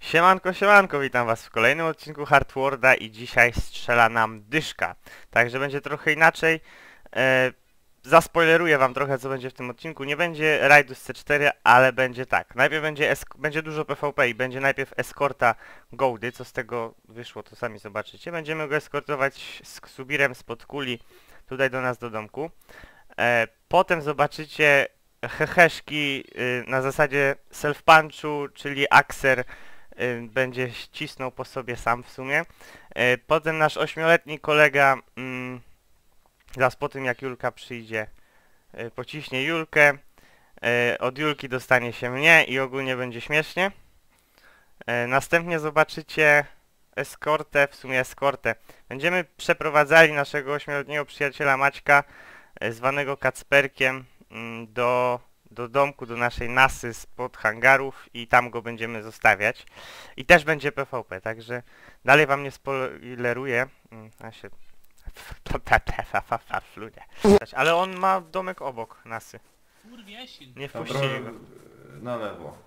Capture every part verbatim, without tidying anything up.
Siemanko, siemanko, witam was w kolejnym odcinku Hurtworlda i dzisiaj strzela nam dyszka. Także będzie trochę inaczej. E, zaspoileruję wam trochę, co będzie w tym odcinku. Nie będzie rajdu z C cztery, ale będzie tak. Najpierw będzie, będzie dużo PvP i będzie najpierw eskorta Goldy. Co z tego wyszło, to sami zobaczycie. Będziemy go eskortować z Subirem spod kuli tutaj do nas do domku. E, potem zobaczycie heheszki y, na zasadzie self-punchu, czyli Axer będzie ścisnął po sobie sam w sumie. Potem nasz ośmioletni kolega, mm, zaraz po tym jak Julka przyjdzie, pociśnie Julkę. Od Julki dostanie się mnie i ogólnie będzie śmiesznie. Następnie zobaczycie eskortę, w sumie eskortę. Będziemy przeprowadzali naszego ośmioletniego przyjaciela Maćka, zwanego Kacperkiem, do... do domku, do naszej nasy spod hangarów i tam go będziemy zostawiać. I też będzie PvP, także dalej wam nie spoileruję. A się... Ale on ma domek obok nasy. Nie wpuścili go. Na lewo.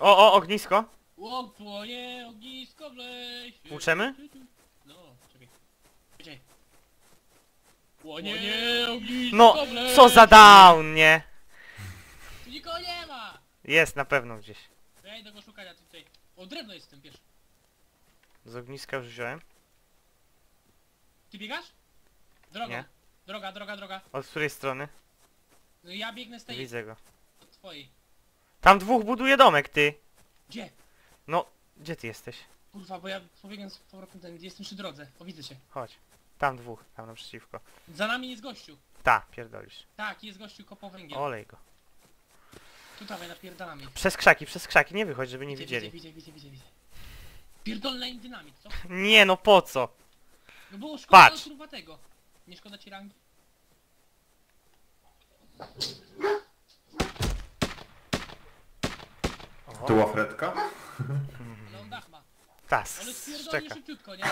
O, o, ognisko! Płonie ognisko w lesie. Płuczemy? No, czekaj. Płonie ognisko w lesie. No, co za down, nie? Nikogo nie ma! Jest na pewno gdzieś. Ja idę go szukać, a ty tutaj. O, drewno jest w tym, wiesz. Z ogniska już wziąłem. Ty biegasz? Droga. Nie. Droga, droga, droga. Od której strony? No ja biegnę z tej... Widzę go. Od twojej. Tam dwóch buduje domek, ty. Gdzie? No, gdzie ty jesteś? Kurwa, bo ja pobiegam z powrotem ten, gdzie jestem przy drodze. O, widzę cię. Chodź. Tam dwóch, tam naprzeciwko. Za nami jest gościu. Ta, pierdolisz. Tak, jest gościu kopo węgiel. Olej go. Tu dawaj, napierdalamy. Przez krzaki, przez krzaki, nie wychodź, żeby nie widzę, widzieli. Widzę, widzę, widzę, widzę. Pierdolna im dynamit, co? Nie, no po co? No było szkoda kurwa tego. Nie szkoda ci rangi? Tu łafretka? Ale on dach ma. Tas, ale spierdolnie szybciutko, nie?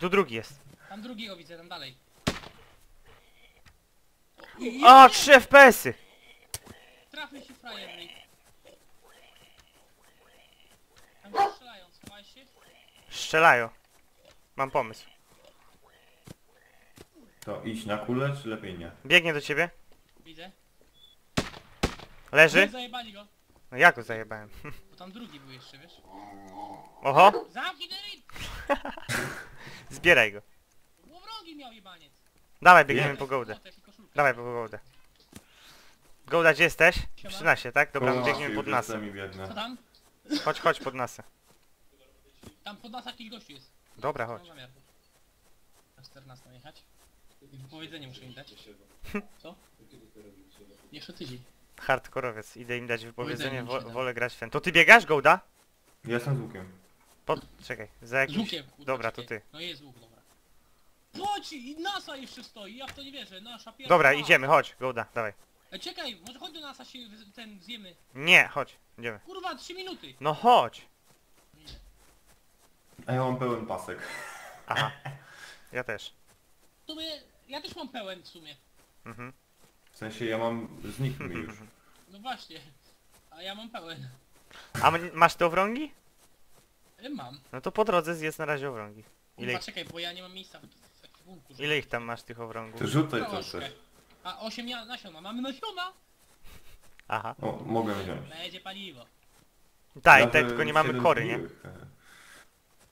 Tu drugi jest. Tam drugiego widzę, tam dalej. O, trzy F P S-y! Trafmy się frajernik. Tam się strzelają, słuchaj się. Strzelają. Mam pomysł. To iść na kulę, czy lepiej nie? Biegnie do ciebie. Widzę. Leży. Nie zajebali go. No ja go zajebałem. Bo tam drugi był jeszcze, wiesz? Oho. Zamknij ten ryb! Zbieraj go. Łowrogi miał jebaniec. Dawaj, biegniemy po Gołdę. Dawaj po Gołdę. Gołda, gdzie jesteś? trzynaście, tak? Dobra, biegniemy pod nasę. Co tam? Chodź, chodź pod nasę. Tam pod nasę jakiś gościu jest. Dobra, chodź. Na czternastą jechać. Wypowiedzenie muszę im dać. Co? Jeszcze tydzień. Hardkorowiec, idę im dać wypowiedzenie, wo wolę grać w ten. To ty biegasz, Gołda? Ja jestem z łukiem. Pod... czekaj, za jakimś... Łukiem, kurwa, dobra, czekaj. To ty. No jest łuk, dobra. Chodź, i NASA jeszcze stoi, ja w to nie wierzę, nasza pierwsza... Dobra, idziemy, chodź, Gołda, dawaj. E, czekaj, może chodź do nas, a się ten zjemy. Nie, chodź, idziemy. Kurwa, trzy minuty. No chodź. A ja mam pełen pasek. Aha. Ja też. W sumie, ja też mam pełen w sumie. Mhm. W sensie ja mam, zniknij już. No właśnie, a ja mam pełen. A masz te owrągi? E, mam. No to po drodze zjedz na razie owrągi. Ile kurwa, ich... czekaj, bo ja nie mam miejsca w, w ekwipunku. Żeby... Ile ich tam masz tych owrągów? Ty rzucaj to też. A osiem nasiona, mamy nasiona! Aha. O, mogę wziąć. Będzie paliwo. Daj, ja tylko nie mamy kory, nie?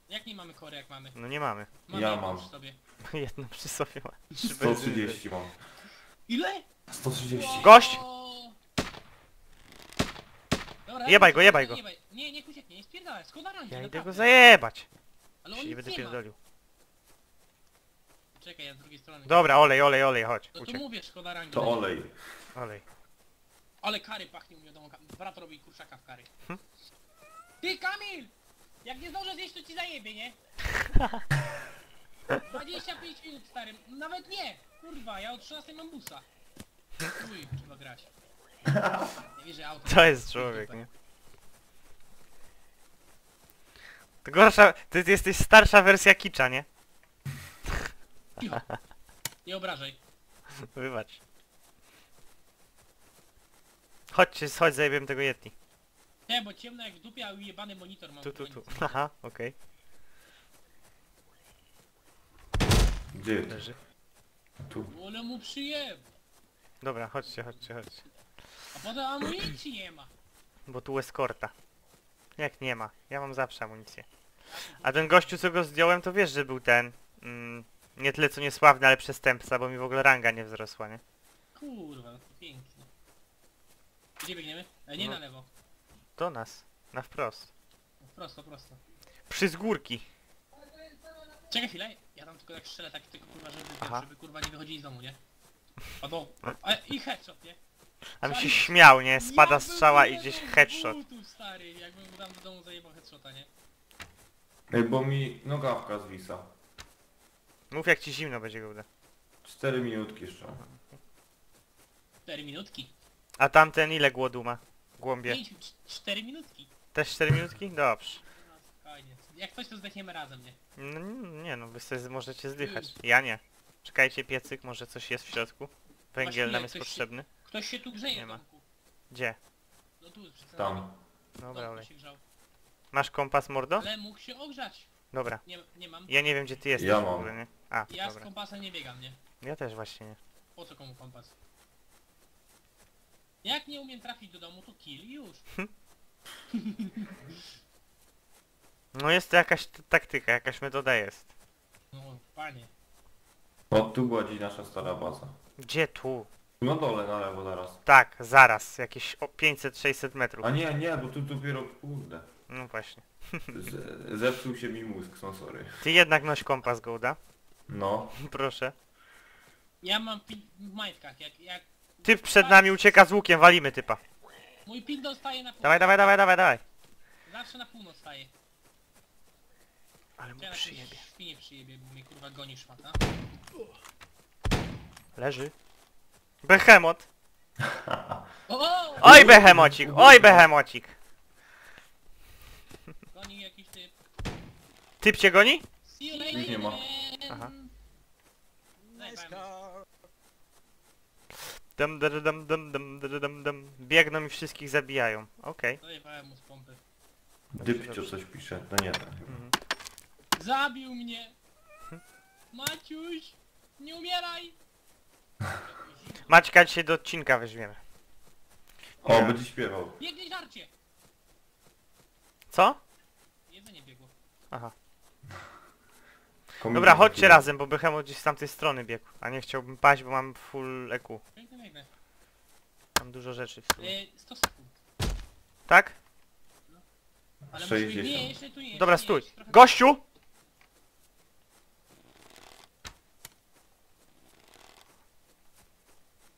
Jak nie mamy kory, jak mamy? No nie mamy. mamy ja mam. Przy sobie. Jedno przy sobie ma. sto trzydzieści mam. Ile? sto trzydzieści. Wow. Gość! Dobra, jebaj go, jebaj go. Jebaj. Nie, nie ucieknie, nie spierdalaj, skoda ranki. Ja idę go zajebać. Ale on się nie będę pierdolił. Czekaj, ja z drugiej strony... Dobra, olej, olej, olej, chodź. No to mówię, szkoda rangi. To olej. Olej. Ale kary pachnie u mnie domu. Brat robi kurczaka w kary. Hm? Ty, Kamil! Jak nie zdążę zjeść, to ci zajebie, nie? dwadzieścia pięć minut, stary. Nawet nie! Kurwa, ja od trzynastej mam busa. Uj, trzeba grać. Nie wierzę, auto... To jest człowiek, nie? To gorsza... Ty jesteś starsza wersja kicza, nie? Cicho. Nie obrażaj. Wybacz. Chodź, chodź, zajebiemy tego Yeti. Nie, bo ciemno jak w dupie, a ujebany monitor mam. Tu, tu, tu. Aha, okej. Gdzie leży? Tu. Ole mu przyjeb. Dobra, chodźcie, chodźcie, chodźcie. A potem amunicji nie ma. Bo tu eskorta. Jak nie ma? Ja mam zawsze amunicję. A ten gościu, co go zdjąłem, to wiesz, że był ten... Mm, nie tyle co niesławny, ale przestępca, bo mi w ogóle ranga nie wzrosła, nie? Kurwa, no to pięknie. Gdzie biegniemy? E, nie no. Na lewo. Do nas. Na wprost. Prosto, prosto. Przy zgórki. Czekaj chwilę, ja tam tylko tak strzelę, tak tylko kurwa, żeby, żeby, żeby kurwa nie wychodzili z domu, nie? A bo... A, i headshot, nie? A mi się śmiał, nie? Spada ja strzała i gdzieś headshot. Tu stary, jakbym tam do domu zajebał headshota, nie? Ej, bo mi nogawka zwisa. Mów jak ci zimno będzie go uda. Cztery minutki jeszcze. Cztery minutki? A tamten ile głodu ma? Głąbie. Cztery minutki. Też cztery minutki? Dobrze. No, spokojnie. Jak coś to zdechniemy razem, nie? No, nie no, wy sobie możecie zdychać. Ja nie. Czekajcie, piecyk, może coś jest w środku. Węgiel nam jest potrzebny. Się, ktoś się tu grzeje, nie ma. Gdzie? No tu, przed tam. Dobra, olej. Masz kompas, mordo? Ale mógł się ogrzać. Dobra. Nie, nie mam. Ja nie wiem, gdzie ty jesteś ja w ogóle, nie? A, ja dobra. Z kompasem nie biegam, nie? Ja też właśnie nie. Po co komu kompas? Jak nie umiem trafić do domu, to kill już. No jest to jakaś taktyka, jakaś metoda jest. No, panie. O, tu była dziś nasza stara baza. Gdzie tu? Na dole, na lewo zaraz. Tak, zaraz. Jakieś pięćset sześćset metrów. A nie, nie, bo tu dopiero kurde. No właśnie. Z, zepsuł się mi mózg, no sorry. Ty jednak noś kompas, Golda. No. Proszę. Ja mam w majtkach, jak... jak... Typ przed nami ucieka z łukiem, walimy typa. Mój pin dostaje na północ. Dawaj, dawaj, dawaj, dawaj, dawaj. Zawsze na północ staje. Ale mu ja przyjebie. Świnie przyjebie, bo mnie kurwa goni szmata. Leży. Behemot. Oj behemocik, oj behemocik. Goni jakiś typ. Typ cię goni? Nic nie ma. Aha. Dum, dum, dum, dum, dum, dum, dum. Biegną i wszystkich zabijają. Okej. Zajebałem mu z pompy. Dybcio coś pisze, no nie tak. Mhm. Zabił mnie! Maciuś! Nie umieraj! Maćka dzisiaj do odcinka weźmiemy. O, ja. Będzie śpiewał. Biegnie żarcie! Co? Jedzenie biegło. Aha. Dobra, chodźcie razem, bo Behemot gdzieś z tamtej strony biegł. A nie chciałbym paść, bo mam full E Q. Piękne, piękne. Mam dużo rzeczy w sumie. Eee, sto sekund. Tak? No. Ale sześćdziesiąt. Nie, jeszcze tu nie. Dobra, nie, stój. Trochę... Gościu!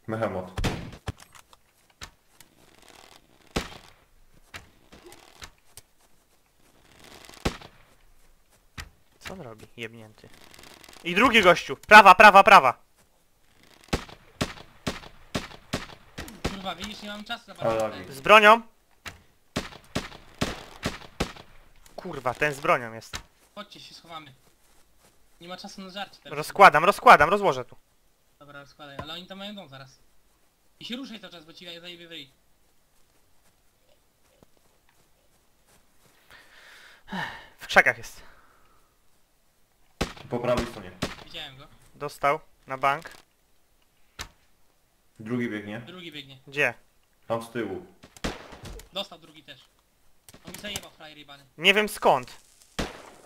Behemot. Co on robi? Jebnięty. I drugi gościu! Prawa, prawa, prawa! Kurwa, widzisz, nie mam czasu na bardzo. Z bronią! Kurwa, ten z bronią jest. Chodźcie, się schowamy. Nie ma czasu na żarcie teraz. Rozkładam, rozkładam, rozłożę tu. Dobra, rozkładaj, ale oni tam jadą zaraz. I się ruszaj cały czas, bo ci zajebie wyjść. W krzakach jest. Po prawej stronie. Widziałem go. Dostał. Na bank. Drugi biegnie. Drugi biegnie. Gdzie? Tam z tyłu. Dostał drugi też. On mi zajebał frajer jebany. Nie wiem skąd.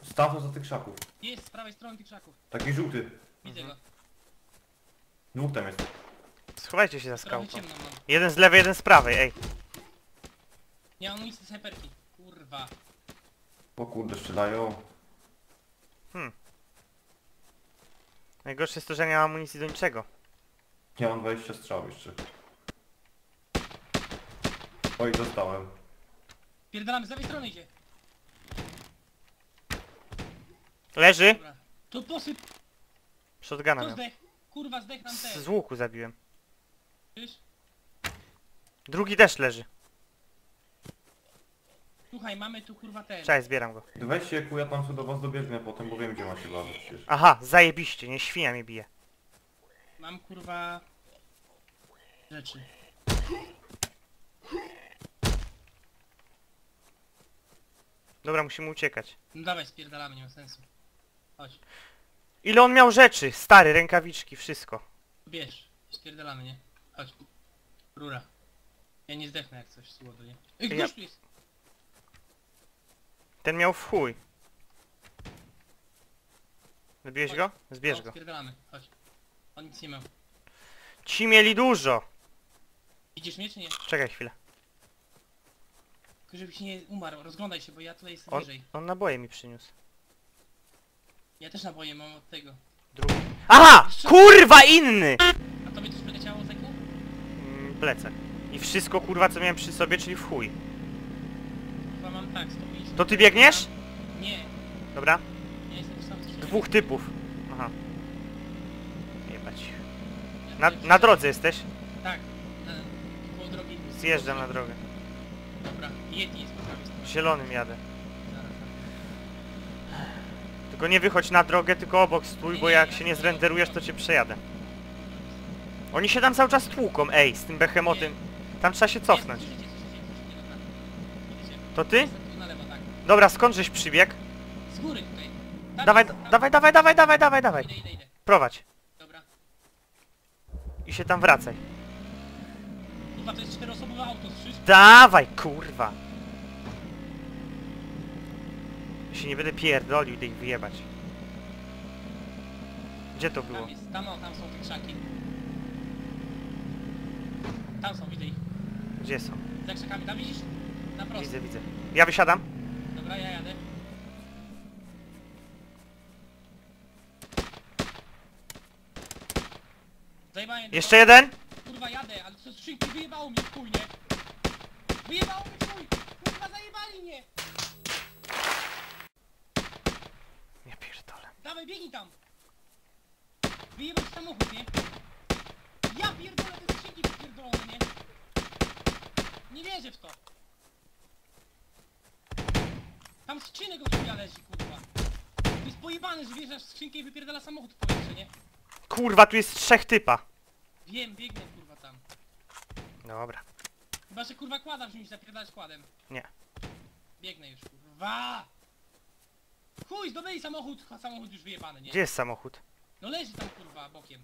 Stawał za tych krzaków. Jest, z prawej strony tych krzaków. Taki żółty. Widzę mhm. go. Dwóch tam jest. Schowajcie się za skałką. Jeden z lewej, jeden z prawej, ej. Nie mam nic z hyperki. Kurwa. O kurde, strzelają. Hmm. Najgorsze jest to, że nie mam amunicji do niczego. Ja mam dwadzieścia strzał jeszcze. Oj, dostałem. Pierdolamy, z lewej strony idzie. Leży. Dobra. To posyp. Shotguna miał. Zdech. Kurwa, zdech nam też. Z łuku zabiłem. Wiesz? Drugi też leży. Słuchaj, mamy tu kurwa ten. Cześć, zbieram go. Weź się, ja tam sobie do was dobiegnę potem, bo wiem, gdzie macie bazę przecież. Aha, zajebiście, nie świnia mnie bije. Mam kurwa... rzeczy. Dobra, musimy uciekać. No dawaj, spierdalamy, nie ma sensu. Chodź. Ile on miał rzeczy? Stary, rękawiczki, wszystko. Bierz, spierdalamy, nie? Chodź. Rura. Ja nie zdechnę jak coś, słodu, nie? Ej, ja... gość tu jest! Ten miał w chuj. Zbierz chodź. Go? Zbierz no, go. Spierdalamy, chodź. On nic nie miał. Ci mieli dużo! Idziesz mnie czy nie? Czekaj chwilę. Tylko żebyś nie umarł, rozglądaj się, bo ja tutaj jestem on, bliżej. On naboje mi przyniósł. Ja też naboje mam od tego. Drugi. Aha! Jeszcze... kurwa inny! A tobie też wyleciało z eku? Mm, plecak. I wszystko kurwa co miałem przy sobie, czyli w chuj. Chyba mam tak, sto pięćdziesiąt. To ty biegniesz? Nie. Dobra. Ja jestem w sam Dwóch typów. Aha. Jebać. Na, na drodze jesteś? Tak. Po drogi. Zjeżdżam na drogę. Dobra, Yeti jest po prawej stronie. Zielonym jadę. Tylko nie wychodź na drogę, tylko obok stój, nie, bo jak nie, się nie zrenderujesz, to cię przejadę. Oni się tam cały czas tłuką, ej, z tym behemotem. Nie. Tam trzeba się cofnąć. Nie, idziecie, idziecie, idziecie. To ty? Dobra, skąd żeś przybiegł? Z góry tutaj. Tam dawaj, jest, tam dawaj, tam. dawaj, dawaj, dawaj, dawaj, dawaj. Idę, idę, idę. Prowadź. Dobra. I się tam wracaj. Kurwa, to jest czteroosobowe auto, słyszysz? Dawaj, kurwa. Ja się nie będę pierdolił, idę ich wyjebać. Gdzie to było? Tam jest, tam, no, tam są te krzaki. Tam są, widzę ich. Gdzie są? Za krzakami, tam widzisz? Na prosto. Widzę, widzę. Ja wysiadam. Dobra, ja jadę. Zajebałem. Jeszcze jeden? Kurwa, jadę, ale przez skrzynki wyjebało mnie w chuj, nie? Wyjebało mnie w chuj! Kurwa, zajebali mnie! Ja pierdolę. Dawaj, biegnij tam! Wyjebać samochód, nie? Ja pierdolę, te skrzynki pierdolone, nie? Nie wierzę w to! Tam skrzynek od chuja leży, kurwa. To jest pojebane, że wjeżdżasz w skrzynkę i wypierdala samochód w powietrze, nie? Kurwa, tu jest trzech typa. Wiem, biegnę kurwa tam. Dobra. Chyba, że kurwa kłada wziąć, zapierdalać kładem. Nie. Biegnę już kurwa. Chuj, zdobyli samochód, a samochód już wyjebany, nie? Gdzie jest samochód? No leży tam kurwa, bokiem.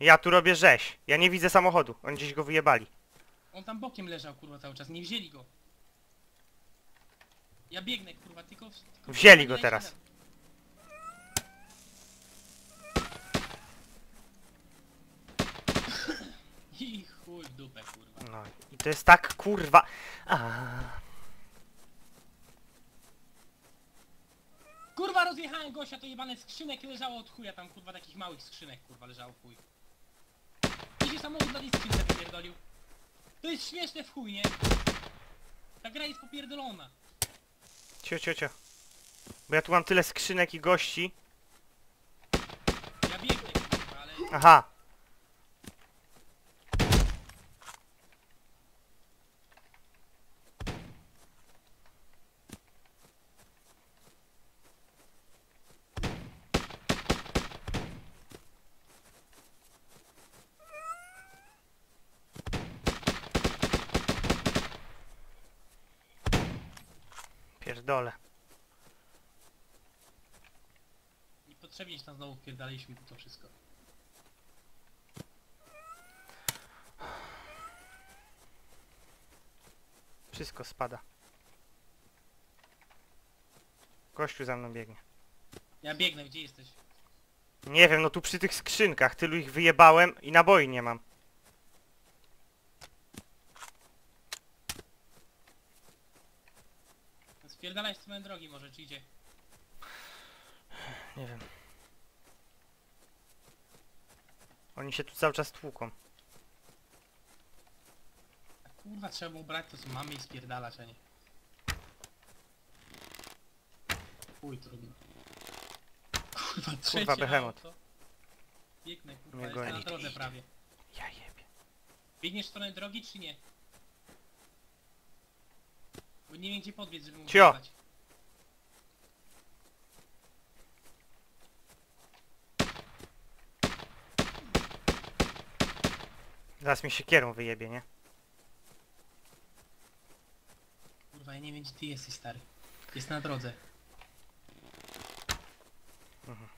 Ja tu robię rzeź. Ja nie widzę samochodu, oni gdzieś go wyjebali. On tam bokiem leżał kurwa cały czas, nie wzięli go. Ja biegnę kurwa, tylko... tylko wzięli go teraz. Tam. I chuj w dupę, kurwa. No i to jest tak, kurwa... Aaaa. Kurwa, rozjechałem gościa, to jebane skrzynek leżało od chuja tam, kurwa, takich małych skrzynek, kurwa, leżało chuj. I się samochód na tej skrzynce wypierdolił. To jest śmieszne w chuj, nie? Ta gra jest popierdolona. Cio, cio, cio. Bo ja tu mam tyle skrzynek i gości. Ja biegnę, kurwa, ale... Aha. Dole. Niepotrzebnie się tam znowu wpierdaliśmy to wszystko. Wszystko spada. Kościół za mną biegnie. Ja biegnę, gdzie jesteś? Nie wiem, no tu przy tych skrzynkach. Tylu ich wyjebałem i naboi nie mam. Pierdalaj w stronę drogi może, czy idzie? Nie wiem. Oni się tu cały czas tłuką. A kurwa, trzeba było brać to co mamy i spierdalać, a nie. Uj, trudno. Kurwa, trzecie kurwa, behemot. Biegnę, kurwa, jest na drodze prawie. Ja jebie. Biegniesz w stronę drogi, czy nie? Bo nie wiem gdzie podbiec, żeby mu wyjebać. Zaraz mi się kierą wyjebie, nie? Kurwa, ja nie wiem gdzie ty jesteś, stary. Jest na drodze. Mhm.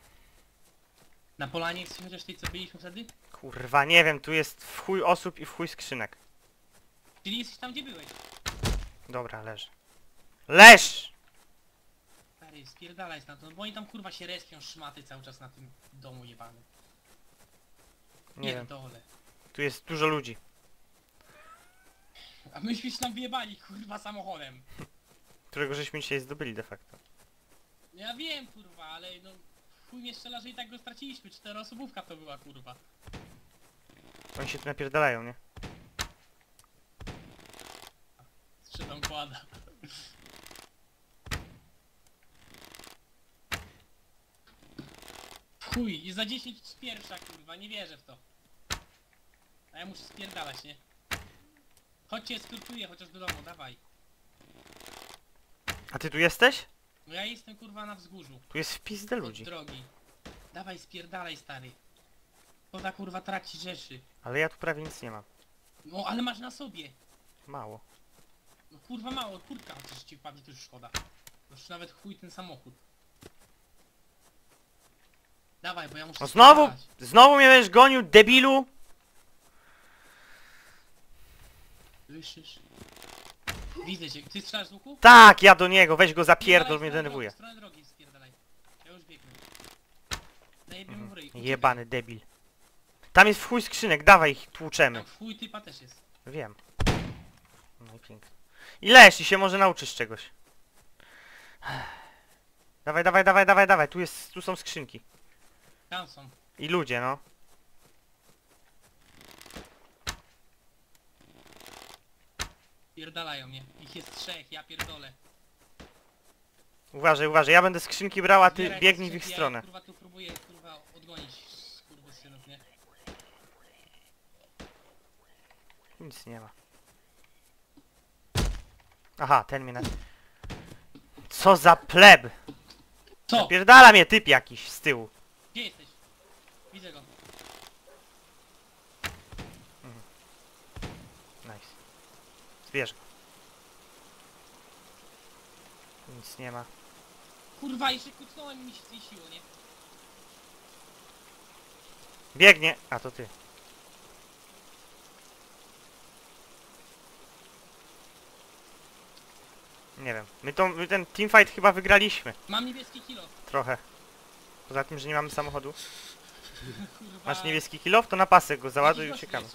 Na polanie jesteś chociaż tej co byliśmy wtedy? Kurwa, nie wiem, tu jest w chuj osób i w chuj skrzynek. Czyli jesteś tam gdzie byłeś. Dobra, leż. Leż! Stary, spierdalaj na to, bo oni tam kurwa się respią szmaty cały czas na tym domu jebanym. Nie wiem. Dole. Tu jest dużo ludzi. A myśmy się tam wyjebali kurwa samochodem. Którego żeśmy dzisiaj zdobyli de facto. Ja wiem kurwa, ale no... Chuj mnie strzela, że i tak go straciliśmy, czteroosobówka to była kurwa. Oni się tu napierdalają, nie? Czy tam kłada? Chuj, jest za dziesięć z pierwsza kurwa, nie wierzę w to. A ja muszę spierdalać, nie? Chodźcie, skurtuję chociaż do domu, dawaj. A ty tu jesteś? No ja jestem kurwa na wzgórzu. Tu jest w pizdę ludzi. Od drogi. Dawaj, spierdalaj, stary. Poza kurwa trakci rzeszy. Ale ja tu prawie nic nie mam. No ale masz na sobie. Mało. No kurwa mało, kurka chociaż ci wpadnie, to już szkoda. Już nawet chuj ten samochód. Dawaj, bo ja muszę... No znowu! Spierdalać. Znowu mnie będziesz gonił, debilu! Słyszysz? Widzę cię. Ty strzelasz z łuku? Tak, ja do niego. Weź go zapierdol, mnie denerwuje. Ja już biegnę. Mm, jebany debil. Tam jest w chuj skrzynek, dawaj ich tłuczemy. Tam w chuj typa też jest. Wiem. No i pięknie. I leż i się może nauczysz czegoś. Dawaj, dawaj, dawaj, dawaj, dawaj. Tu jest, tu są skrzynki. Tam są. I ludzie, no. Pierdalają mnie. Ich jest trzech, ja pierdolę. Uważaj, uważaj, ja będę skrzynki brał, a ty Zbieraj biegnij w ich stronę. Ja, kurwa, tu próbuję, kurwa, odgonić skurwysynów, nie? Nic nie ma. Aha, ten mnie na... Co za pleb! Co? Pierdala mnie typ jakiś z tyłu. Gdzie jesteś? Widzę go. Mhm. Nice. Zbierz go. Nic nie ma. Kurwa, jeszcze kucnąłem i mi się zwiesiło, nie? Biegnie! A to ty. Nie wiem. My, to, my ten teamfight chyba wygraliśmy. Mam niebieski kilo. Trochę. Poza tym, że nie mamy samochodu. Kurwa. Masz niebieski kilo? To na pasek go załaduj i uciekamy.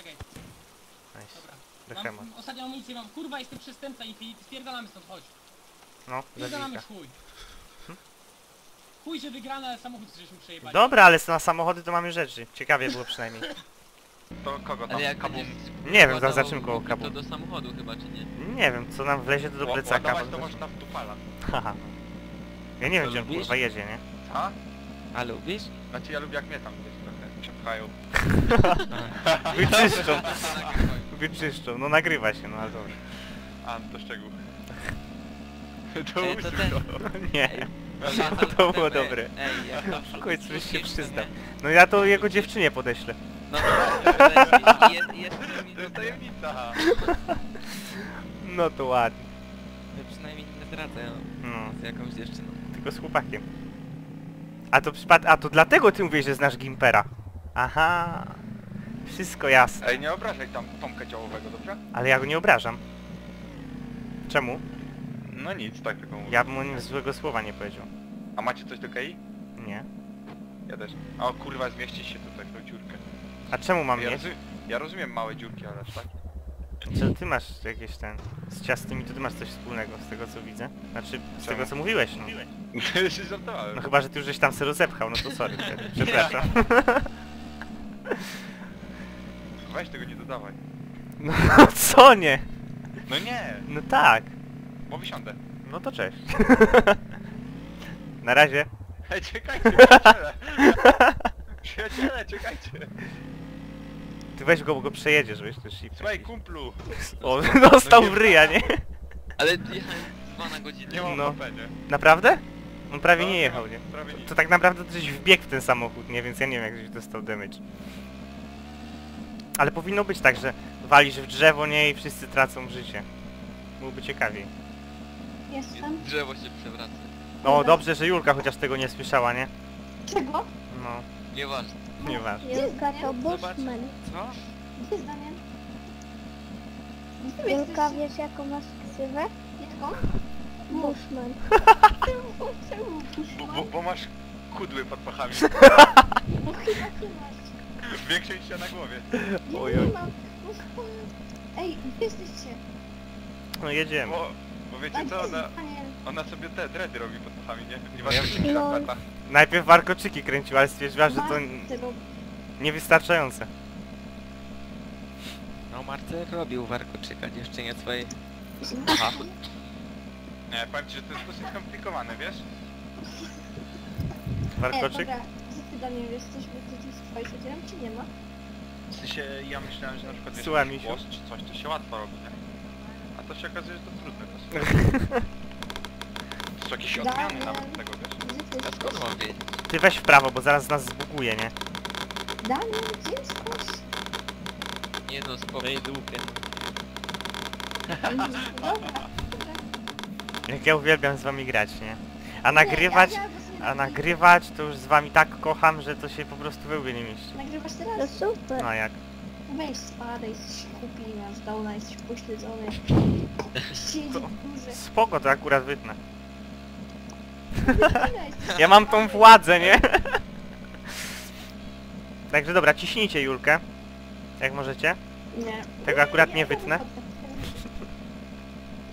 Mam, ostatnią amunicję mam, kurwa jestem przestępca Infinity, spierdalamy stąd, chodź. No, spierdalamy chuj. Hm? Chuj, że wygrane, ale samochód żeśmy przejebali. Dobra, ale na samochody to mamy rzeczy. Ciekawie było przynajmniej. To kogo tam? Jak kabum? Nie, nie wiem, za, za czym koło kabum. To do samochodu chyba, czy nie? Nie wiem, co nam wlezie to do plecaka. Bo to można w tupala. Haha. Ja nie wiem, gdzie on kurwa jedzie, nie? Ha? A lubisz? Znaczy ja lubię jak mnie tam gdzieś trochę przepchają. Wyczyszczą. Wyczyszczą, no nagrywa się, no ale dobrze. A, to szczegół. To e, to ten... Nie, to, to było dobre. Ej, jak to w końcu byś się przyznał. No ja to jego dziewczynie podeślę. No to jest tajemnica. No to ładnie. Ja przynajmniej nie tracę z jakąś dziewczyną. Tylko z chłopakiem. A to przypad... A to dlatego ty mówisz, że znasz Gimpera. Aha. Wszystko jasne. Ej, nie obrażaj tam Tomka Ciałowego, dobrze? Ale ja go nie obrażam. Czemu? No nic, tak tylko mówię. Ja bym mu nic złego słowa nie powiedział. A macie coś do gei? Nie. Ja też. O kurwa, zmieści się tutaj w tą dziurkę. A czemu mam ja mieć? Rozum ja rozumiem małe dziurki, ale aż tak. Czy ty masz jakieś ten... Z ciastymi to ty masz coś wspólnego z tego co widzę? Znaczy, z czemu? Tego co mówiłeś, no. Mówiłeś. się żartowałem. No chyba, że ty już żeś tam se rozepchał, no to sorry. Przepraszam. Weź tego nie dodawaj. No co nie? No nie. No tak. Bo wysiądę. No to cześć. Na razie. Hej, czekajcie, przyjaciele. Przyjaciele, czekajcie. Ty weź go, bo go przejedziesz, wiesz, to szybko. Słuchaj, kumplu. O, dostał w ryja, nie? Ale jechałem dwa na godzinę. Nie mam no. Naprawdę? On prawie no, nie jechał, nie? Prawie nie. To, to tak naprawdę żeś wbiegł w ten samochód, nie? Więc ja nie wiem, jak żeś dostał damage. Ale powinno być tak, że walisz w drzewo, nie? I wszyscy tracą życie. Byłoby ciekawiej. Jestem. Drzewo się przewraca. No dobrze, że Julka chociaż tego nie słyszała, nie? Czego? No. Nieważne. Nieważne. Julka to Bushman. Co? Gdzie jest Damian? Julka, wiesz jaką masz ksywę? Jaką? Bushman. Czemu Bushman? Bo, bo masz kudły pod pachami. No chyba ty masz. Większość się na głowie. Oj, oj. Ej, gdzie jesteście? No jedziemy. Bo, bo wiecie co, ona, ona sobie te dredy robi pod pachami, nie? Nie warkoczyki na pachach. Najpierw warkoczyki kręciła, ale stwierdziła, że to niewystarczające. No Marcel robił warkoczyka, dziewczynie twojej. Aha. Nie, powiem ci, że to jest dosyć skomplikowane, wiesz? Warkoczyk? E, co ty Daniel wiesz, coś by ty dzieje, czy nie ma? W sensie, ja myślałem, że na przykład wiesz, głos czy coś, to się łatwo robi, nie? A to się okazuje, że to trudne to. To są jakieś odmiany nawet tego, wiesz? Ja skąd mam wiedzieć? Ty weź w prawo, bo zaraz nas zbuguje, nie? Daniel, gdzie jesteś? Nie no, spokojnie dupie. Jak ja uwielbiam z wami grać, nie? A nagrywać... A nagrywać to już z wami tak kocham, że to się po prostu wyłbie nie mieści. Nagrywasz teraz? No super. No jak? Weź spadaj, jesteś kupina, z downa jesteś pośledzony. Siedzi w górze. Spoko, to akurat wytnę. Ja mam tą władzę, nie? Także dobra, ciśnijcie Julkę. Jak możecie? Nie. Tego akurat nie wytnę.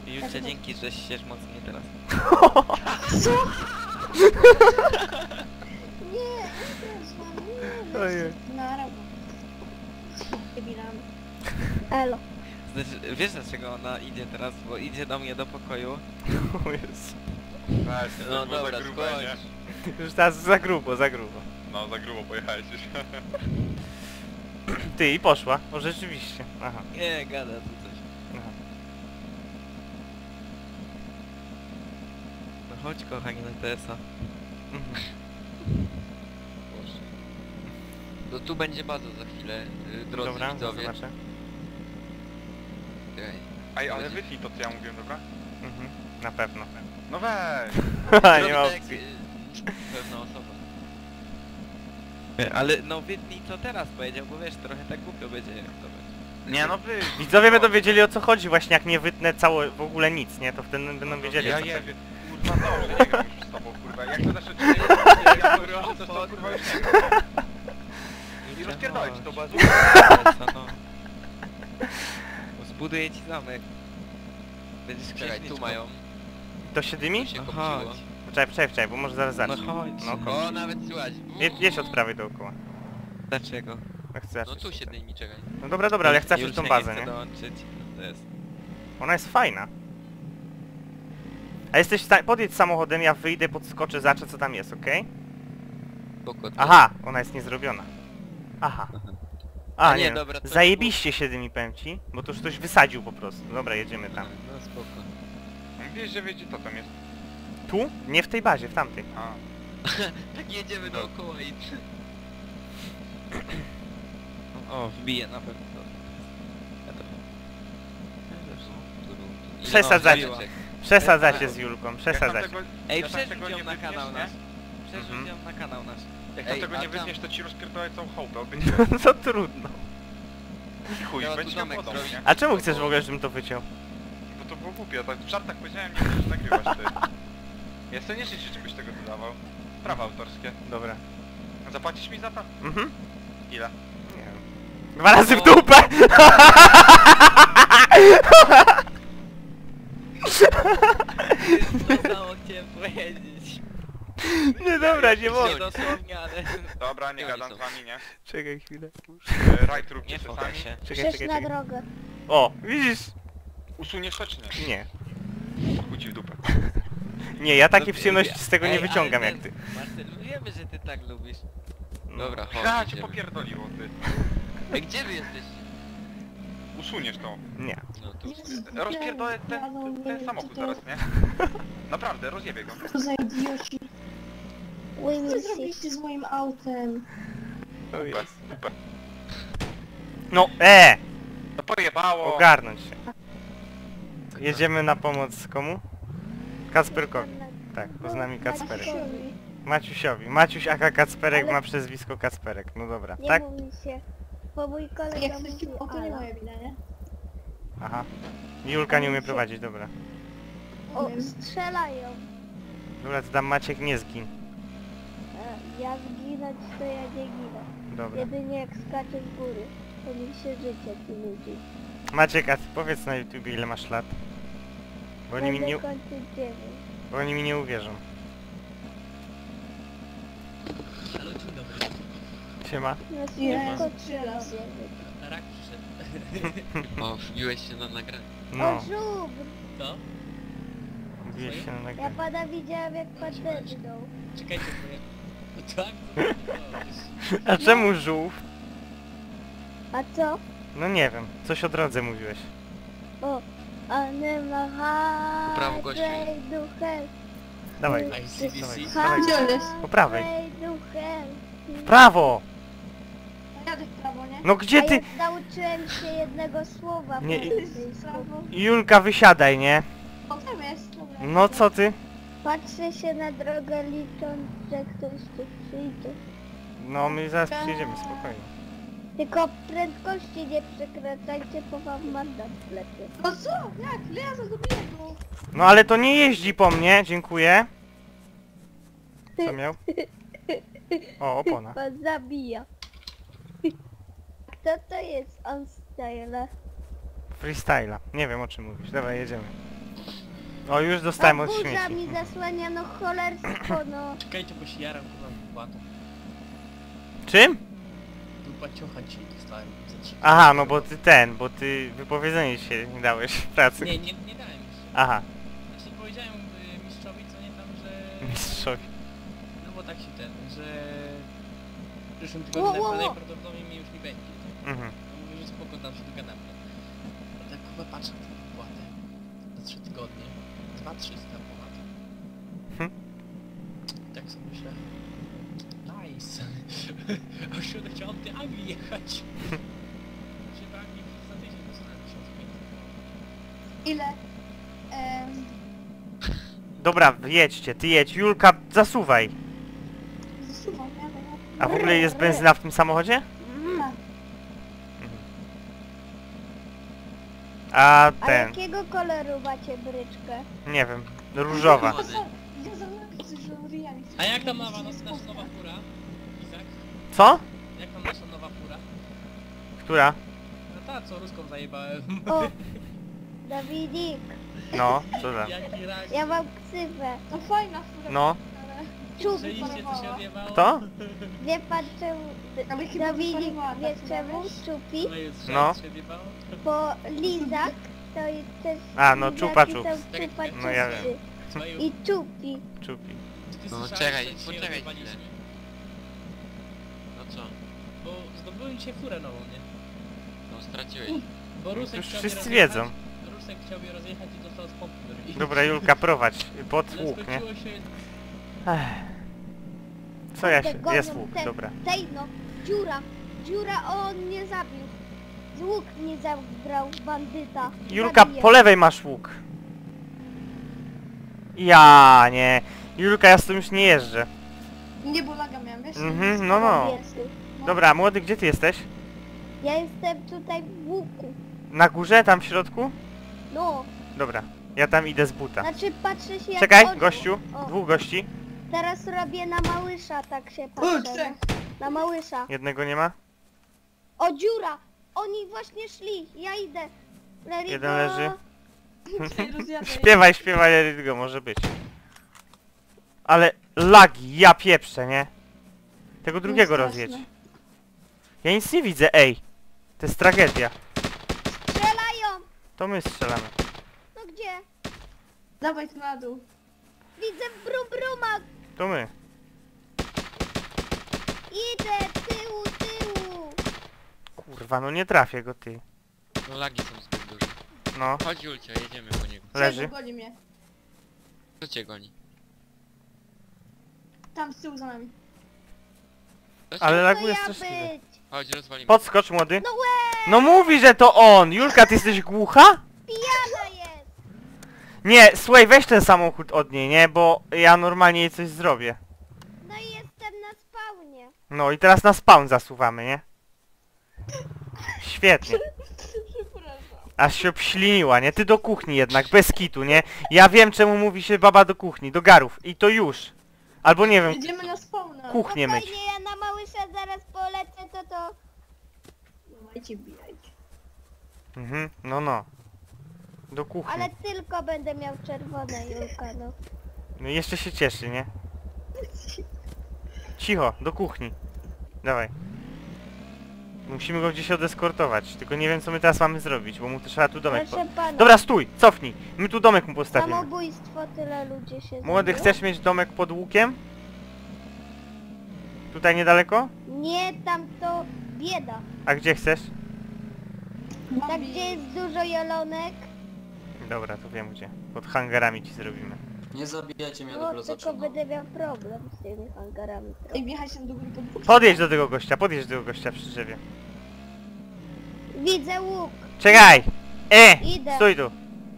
Julce, dzięki, że siesz mocniej teraz. Co? Nie, nie z wami, nie. Narał. Elo. Znaczy, wiesz dlaczego ona idzie teraz? Bo idzie do mnie do pokoju. O Jezu. No dobra, skończ. Już teraz za grubo, za grubo. No, za grubo pojechałeś już. Ty, i poszła. O, rzeczywiście. Aha. Nie, gada tu coś. Aha. No chodź, kochani, na T S A. Boże. No tu będzie baza za chwilę, drodzy dobra, widzowie. Zobaczę. Ej, ale wytnij to, co ja mówiłem, dobra? Mhm, na pewno. No weź! Nie ma opcji. Pewna osoba. Ale no wytnij co teraz powiedział, bo wiesz, trochę tak głupio będzie jak to będzie. Nie no wy... Widzowie będą wiedzieli o co chodzi właśnie, jak nie wytnę cało, w ogóle nic, nie? To wtedy będą wiedzieli ja, co ja, chodzi. Kurwa dobrze, nie gram już z tobą, kurwa. Jak to nasze czynienie, ja to coś to kurwa już nie gram. I rozpierdolę ci to bazu. Zbuduję ci zamek. Będziesz krzyżniczką. Tu mają. To się dymi? Aha. Czekaj, czekaj, czekaj, bo może zaraz zacznie. No chodź. No, chodź. O, nawet słychać. Nie się od prawej dookoła. Dlaczego? Ja chcę no tu się tak. Dymi, czekaj. No dobra, dobra, ale ja chcę aż tą bazę, nie? Dołączyć. To jest. Ona jest fajna. A jesteś w stanie... Podjedź samochodem, ja wyjdę, podskoczę, zaczę, co tam jest, okej? Okay? Aha, ona jest niezrobiona. Aha. A, A nie, nie dobra, to zajebiście się dymi, powiem ci, bo to już ktoś wysadził po prostu. Dobra, jedziemy tam. No spoko. Wiesz, że wiecie, to tam jest. Tu? Nie w tej bazie, w tamtej. A. Tak jedziemy dookoła i... O, wbiję na pewno. Przesadzacie. Przesadzacie z Julką, przesadzacie. Ej, przerzuć ją na kanał nasz. Przerzuć ją na kanał nasz. Jak tego nie wytniesz, to ci rozpierdolę całą chałupę. No trudno. Chuj, będzie się podobał, nie? A czemu chcesz w ogóle, żebym to wyciął? Bo to było głupie, tak w żartach powiedziałem, nie wiem, że nagrywasz ty. Ja sobie nie życzę, czy byś tego dodawał. Prawa autorskie. Dobra. Zapłacisz mi za to? Mhm. Ile? Nie wiem. Dwa razy o. W dupę! Zostało, chciałem powiedzieć. No dobra, nie mogę. Dobra, nie gadam z wami, nie? Czekaj chwilę. Right, róbcie czasami. Czekaj, czekaj, na drogę. O, widzisz? Usuniesz to czy nie? Nie. Chuj ci w dupę. Nie, ja takiej przyjemności z tego nie wyciągam jak ty. Marcel, wiemy, że ty tak lubisz. Dobra, chodź. Ja cię popierdoliło, ty. Ej, gdzie wy jesteście? Usuniesz to. Nie. No to usuniesz. Rozpierdolę ten samochód zaraz, nie? Naprawdę, rozjebie go. Co za idioci. Co zrobiliście z moim autem? Super, super. No e! To pojebało! Ogarnąć się. Jedziemy na pomoc komu? Kacperkowi. Tak, bo z nami Kacperek. Maciusiowi. Maciuś aka Kacperek ale... ma przezwisko Kacperek. No dobra, nie tak? Mówi się, bo mój kolega jak mówi, o to nie moja wina, nie? Aha. Julka nie umie prowadzić, dobra. O, strzelają. Dobra, to tam Maciek nie zgin. Ja zginąć to ja nie ginę. Dobra. Jedynie jak skaczę z góry, to mi się życie tym ludzi. Maciek, a ty powiedz na YouTubie ile masz lat? Bo oni mi nie... Bo oni mi nie uwierzą. Siema. Nie, rak przyszedł. O, wbiłeś się na nagranie. No. O, żółb! Co? Wbiłeś się na nagranie. Ja pana widziałem jak pan dębnął. Czekajcie, bo ja... No tak? A czemu żółw? A co? No nie wiem, coś o drodze mówiłeś. O, a nie ma ha... Po prawo gościu. Dawaj, dawaj, dawaj. Po prawej. W prawo! Jadę w prawo, nie? No gdzie ty... A ja nauczyłem się jednego słowa. Nie, Julka, wysiadaj, nie? O, tam jest. No co ty? Patrzę się na drogę licząc, że ktoś tu przyjdzie. No my zaraz przyjdziemy, spokojnie. Tylko prędkości nie przekraczajcie, bo wam mandat wlepie. No co? Jak? Ja zagubiłem go. No ale to nie jeździ po mnie, dziękuję. Co miał? O, opona. Pan zabija. Kto to jest on styla? Freestyla. Nie wiem o czym mówisz. Dobra, jedziemy. O, już dostałem od śmieci. Burza mi zasłania, no cholerstwo, no. Czekajcie, bo się jaram, chyba. Czym? Aha, no bo ty ten, bo ty wypowiedzenie się nie dałeś w pracy. Nie, nie, nie dałem się. Aha. Znaczy powiedziałem y, mistrzowi, co nie tam, że... Mistrzowi. No bo tak się ten, że... W przyszłym tygodniu najprawdopodobniej mnie już nie będzie. Tak? Mhm. No mówię, że spoko, tam się dogadamy. A tak kurwa patrzę na tę wypłatę. Na trzy tygodnie. Dwa, trzysta ponad. Hm? Tak sobie myślę. Nice. O środek chciałem do Anglii jechać. Znaczy w Anglii za tydzień dostałem tysiąc pięćset. Ile? Um... Dobra, jedźcie, ty jedź. Julka, zasuwaj. Zasuwaj, ja tak. A w ogóle jest benzyna w tym samochodzie? Mhm. A ten... A jakiego koloru macie bryczkę? Nie wiem, różowa. A jak tam nowa, no nasza nowa fura? Izak? Co? Jak tam nasza nowa fura? Która? No ta, co Ruską zajebałem. O! Dawidik! No, co tam? Ja mam ksywę. No fajna fura. No. Czub porwało. Kto? Wie pan czemu... Dawidik wie czemu? Czupi? No. Bo Lizak to jest... A, no Czupa Czup. No ja wiem. I Czupi. Czupi. No czekaj, poczekaj chwilę. No co? Bo zdobyłem się furę nową, nie? No straciłeś. Bo Rusek już wszyscy wiedzą. Rusek chciałby rozjechać i dostał z pompy. Dobra Julka, prowadź, bo tłuk, nie? Co ja się... jest łuk, dobra. Tej no, dziura, dziura, on mnie zabił. Z łuk mnie zabrał, bandyta. Julka, po lewej masz łuk. Ja nie... Julka, ja z tym już nie jeżdżę. Nie, bo laga miałem, wiesz? Mhm, no no. Dobra, młody, gdzie ty jesteś? Ja jestem tutaj w łuku. Na górze, tam w środku? No. Dobra, ja tam idę z buta. Znaczy patrzę się jak... Czekaj, oczu. Gościu, o. Dwóch gości. Teraz robię na małysza, tak się patrzę. Na małysza. Jednego nie ma? O, dziura! Oni właśnie szli, ja idę. Lerigo. Jeden leży. Śpiewaj, śpiewaj, Lerigo, może być. Ale lagi, ja pieprzę, nie? Tego drugiego rozjedź. Ja nic nie widzę, ej. To jest tragedia. Strzelają! To my strzelamy. No gdzie? Dawaj tu na dół. Widzę brum bruma. To my. Idę, tyłu, tyłu. Kurwa, no nie trafię go, ty. No lagi są zbyt duże. No. Chodź Julcia, jedziemy po niego. Leży. Czego goni mnie? Co cię goni? Tam z tyłu za nami. Ale laguje straszliwy. Chodź, rozwalimy. Podskocz młody. No No mówi, że to on! Julka, ty jesteś głucha? Pijana jest! Nie, słuchaj, weź ten samochód od niej, nie? Bo ja normalnie jej coś zrobię. No i jestem na spawnie. No i teraz na spawn zasuwamy, nie? Świetnie. Aż się obśliniła, nie? Ty do kuchni jednak, bez kitu, nie? Ja wiem, czemu mówi się baba do kuchni, do garów. I to już. Albo nie wiem... Idziemy na spawna. Kuchnię no, myć. Fajnie, ja na Małysza zaraz polecę, to to... Dawajcie bijać. Mhm, no no. Do kuchni. Ale tylko będę miał czerwone, Julka, no. No jeszcze się cieszy, nie? Cicho, do kuchni. Dawaj. Musimy go gdzieś odeskortować, tylko nie wiem co my teraz mamy zrobić, bo mu też trzeba tu domek po... Dobra, stój, cofnij, my tu domek mu postawimy. Samobójstwo, tyle ludzi się młody, zrobiło? Chcesz mieć domek pod łukiem? Tutaj niedaleko? Nie, tam to bieda. A gdzie chcesz? Tak, gdzie jest dużo jelonek. Dobra, to wiem gdzie, pod hangarami ci zrobimy. Nie zabijajcie mnie, no, do tylko będę miał problem z tymi hangarami. I wjechać tam do góry pod... Podjedź do tego gościa, podjedź do tego gościa przy drzewie. Widzę łuk. Czekaj! E! Idę. Stój tu.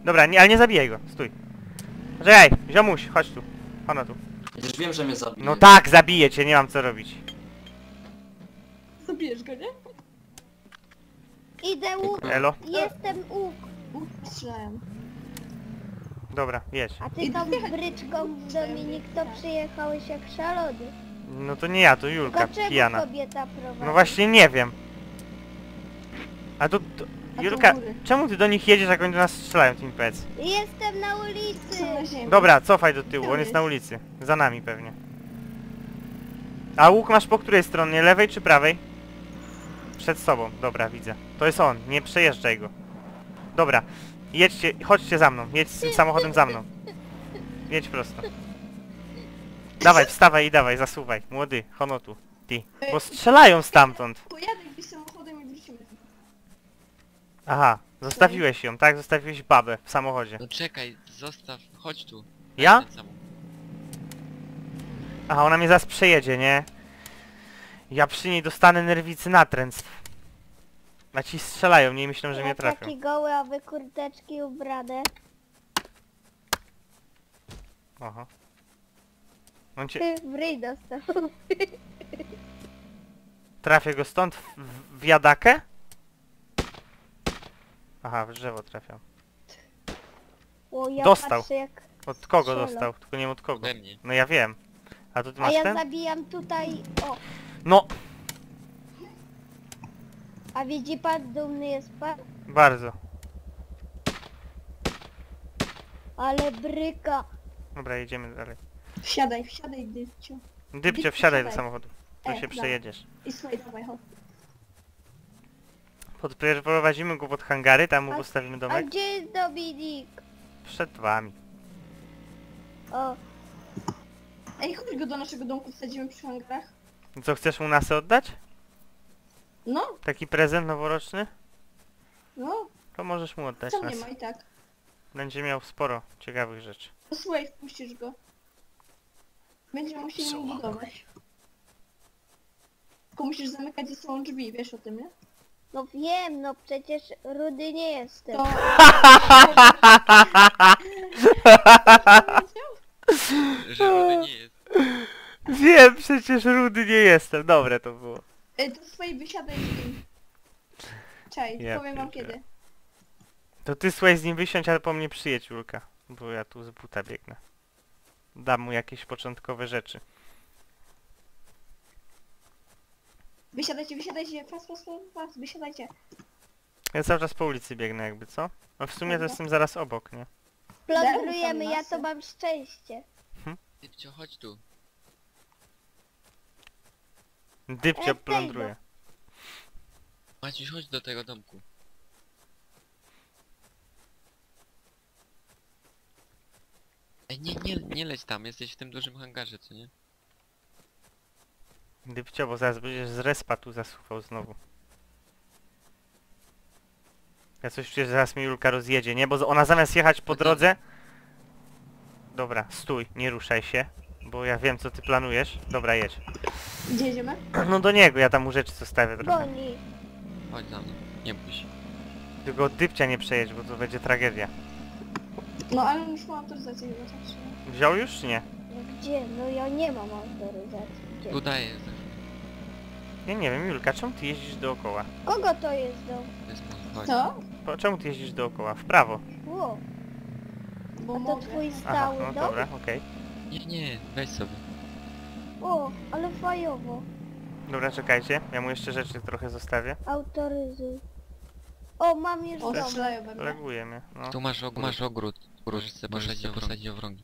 Dobra, nie, ale nie zabijaj go, stój. Czekaj, ziomuś, chodź tu. Pana tu. Przecież wiem, że mnie zabije. No tak, zabiję cię, nie mam co robić. Zabijesz go, nie? Idę łuk. Elo. Jestem łuk. Łuk strzelałem. Dobra, jedź. A ty tą bryczką, Dominik, to przyjechałeś jak szalony. No to nie ja, to Julka pijana. Kobieta prowadzi? No właśnie nie wiem. A to... to A Julka, czemu ty do nich jedziesz, jak oni do nas strzelają, tym pec? Jestem na ulicy! Dobra, cofaj do tyłu, on jest na ulicy. Za nami pewnie. A łuk masz po której stronie? Lewej czy prawej? Przed sobą, dobra, widzę. To jest on, nie przejeżdżaj go. Dobra. Jedźcie, chodźcie za mną, jedź z tym samochodem za mną. Jedź prosto. Dawaj, wstawaj i dawaj, zasuwaj. Młody, honotu, ty. Bo strzelają stamtąd. Pojadę gdzieś samochodem i wrócimy. Aha, zostawiłeś ją, tak? Zostawiłeś babę w samochodzie. No czekaj, zostaw, chodź tu. Ja? Aha, ona mnie zaraz przejedzie, nie? Ja przy niej dostanę nerwicy natręctw. A ci strzelają, nie myślą, że ja mnie trafią. Taki goły, a wy kurteczki ubrane. Aha. On cię... W ryj dostał. Trafię go stąd? W, w jadakę? Aha, w drzewo trafiam. O, ja dostał. Jak od kogo strzelo. Dostał? Tylko nie wiem od kogo. No ja wiem. A tu ty masz a ja ten? Zabijam tutaj... O. No! A widzi pan, dumny jest pan? Bardzo. Ale bryka. Dobra, jedziemy dalej. Wsiadaj, wsiadaj, Dybcio. Dybcio, wsiadaj do samochodu. To e, się przejedziesz. I słuchaj, dawaj, chodź. Podprowadzimy go pod hangary, tam mu postawimy domek. A gdzie jest Dawidik? Przed wami. O. Ej, chodź go do naszego domku, wsadzimy przy hangarach. Co, chcesz mu nasę oddać? No. Taki prezent noworoczny? No. To możesz mu oddać nas. Co nie ma i tak. Będzie miał sporo ciekawych rzeczy. No słuchaj, wpuścisz go. Będziemy musieli mu budować. Tylko musisz zamykać ze sobą drzwi, wiesz o tym, nie? No wiem, no przecież rudy nie jestem. To... Że rudy nie jestem. Wiem, przecież rudy nie jestem. Dobre to było. To swojej wysiadaj z nim. Czaj, ja powiem wam kiedy. To ty słuchaj z nim wysiądź, ale po mnie przyjedź, Julka. Bo ja tu z buta biegnę. Dam mu jakieś początkowe rzeczy. Wysiadajcie, wysiadajcie, pas, pas, pas, wysiadajcie. Ja cały czas po ulicy biegnę jakby, co? No w sumie to jestem zaraz obok, nie? Plądrujemy, ja to mam szczęście. Hm? Dybcio, chodź tu. Dybcio plądruje. Maciuś, chodź do tego domku. Ej, nie, nie, nie leć tam, jesteś w tym dużym hangarze, co nie? Dybcio, bo zaraz będziesz z respa tu zasuwał znowu. Ja coś czuję, że zaraz mi Julka rozjedzie, nie? Bo ona zamiast jechać po drodze... Dobra, stój, nie ruszaj się. Bo ja wiem co ty planujesz. Dobra, jedź. Gdzie jedziemy? No do niego, ja tam mu rzeczy zostawię trochę. Chodź za mną. Nie bój się. Tylko od Dybcia nie przejeść, bo to będzie tragedia. No ale już mam autoryzację, nie patrzę. Wziął już czy nie? No gdzie? No ja nie mam autoryzacji. Gdzie? Udaję. Ja nie wiem, Julka, czemu ty jeździsz dookoła? Kogo to jest do? Co? Po, czemu ty jeździsz dookoła? W prawo. Wow. Bo a to mogę. Twój stały dom? No dobra, okej. Okay. Nie, nie, weź sobie. O, ale fajowo. Dobra, czekajcie, ja mu jeszcze rzeczy trochę zostawię. Autoryzuj. O, mam już dom. Reaguje mnie, no. Tu masz, og masz ogród, różnicę posadzić obrągi.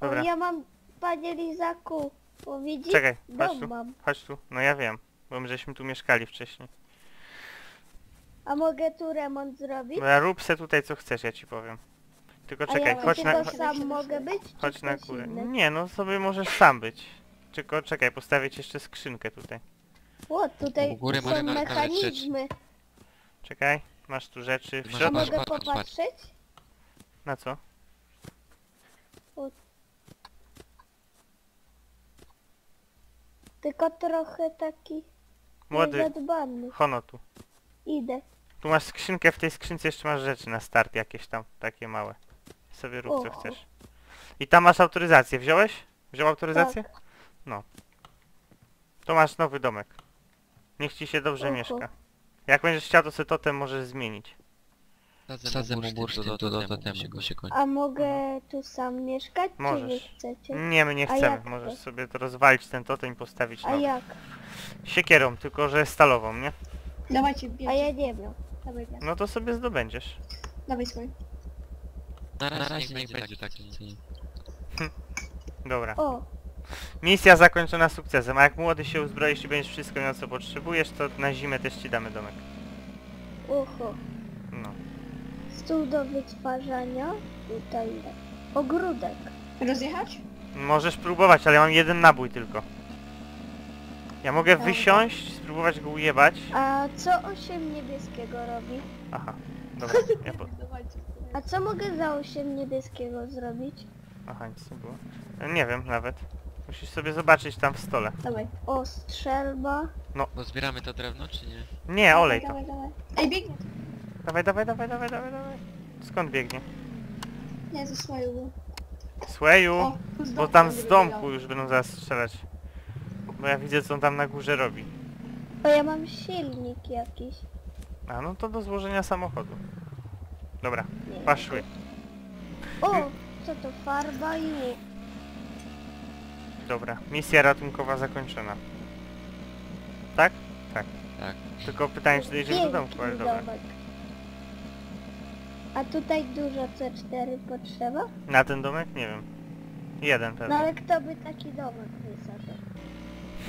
Dobra. O, ja mam, panie Lizaku, bo widzisz? Czekaj, chodź tu, mam. Chodź tu, no ja wiem, bo my żeśmy tu mieszkali wcześniej. A mogę tu remont zrobić? No ja rób se tutaj co chcesz, ja ci powiem. Tylko czekaj, ja chodź na... to sam mogę być? Chodź na górę. Nie, no sobie możesz sam być. Tylko czekaj, postawię ci jeszcze skrzynkę tutaj. O, tutaj góry są mechanizmy. Czekaj, masz tu rzeczy. W środku. Mogę popatrzeć? Na co? O. Tylko trochę taki młody, hono tu. Idę. Tu masz skrzynkę, w tej skrzynce jeszcze masz rzeczy na start jakieś tam, takie małe. Sobie rób o. co chcesz. I tam masz autoryzację, wziąłeś? Wziął autoryzację? Tak. No. To masz nowy domek. Niech ci się dobrze Oho. mieszka. Jak będziesz chciał, to sobie totem możesz zmienić. Sadzę mu bursztyn, do, do, do, do temu się, się kończy. A mogę tu sam mieszkać, możesz. Czy nie chcecie? Nie, my nie chcemy. Możesz to? sobie to rozwalić ten totem i postawić nowy. A jak? Siekierą, tylko że stalową, nie? Dawajcie, bierz. A ja nie wiem. No to sobie zdobędziesz. Dawaj swój. Na razie, Na razie niech będzie, będzie taki. taki. Hm. Dobra. O. Misja zakończona sukcesem, a jak młody się uzbroisz i będziesz wszystko miał co potrzebujesz, to na zimę też ci damy domek. Ucho. No. Stół do wytwarzania i to ile? Ogródek. Rozjechać? Możesz próbować, ale ja mam jeden nabój tylko. Ja mogę Dobra. wysiąść, spróbować go ujebać. A co osiem niebieskiego robi? Aha. Dobra, ja pod... A co mogę za osiem niebieskiego zrobić? Aha, nic nie było. Nie wiem nawet. Musisz sobie zobaczyć tam w stole. Dawaj. O, strzelba. No. Bo zbieramy to drewno, czy nie? Nie, olej dawaj, to. Dawaj, dawaj. Ej, biegnie. Dawaj, dawaj, dawaj, dawaj, dawaj, dawaj. Skąd biegnie? Nie, ze Słeju. Słeju? O, bo tam z domku już będą zaraz strzelać. Bo ja widzę, co on tam na górze robi. Bo ja mam silnik jakiś. A, no to do złożenia samochodu. Dobra, nie, paszły. O! Co to farba i łuk. Dobra, misja ratunkowa zakończona. Tak? Tak. Tak. Tylko pytanie, czy dojedziesz do domku, ale dobra. A tutaj dużo C cztery potrzeba? Na ten domek? Nie wiem. Jeden pewnie. No ale kto by taki domek wysadził?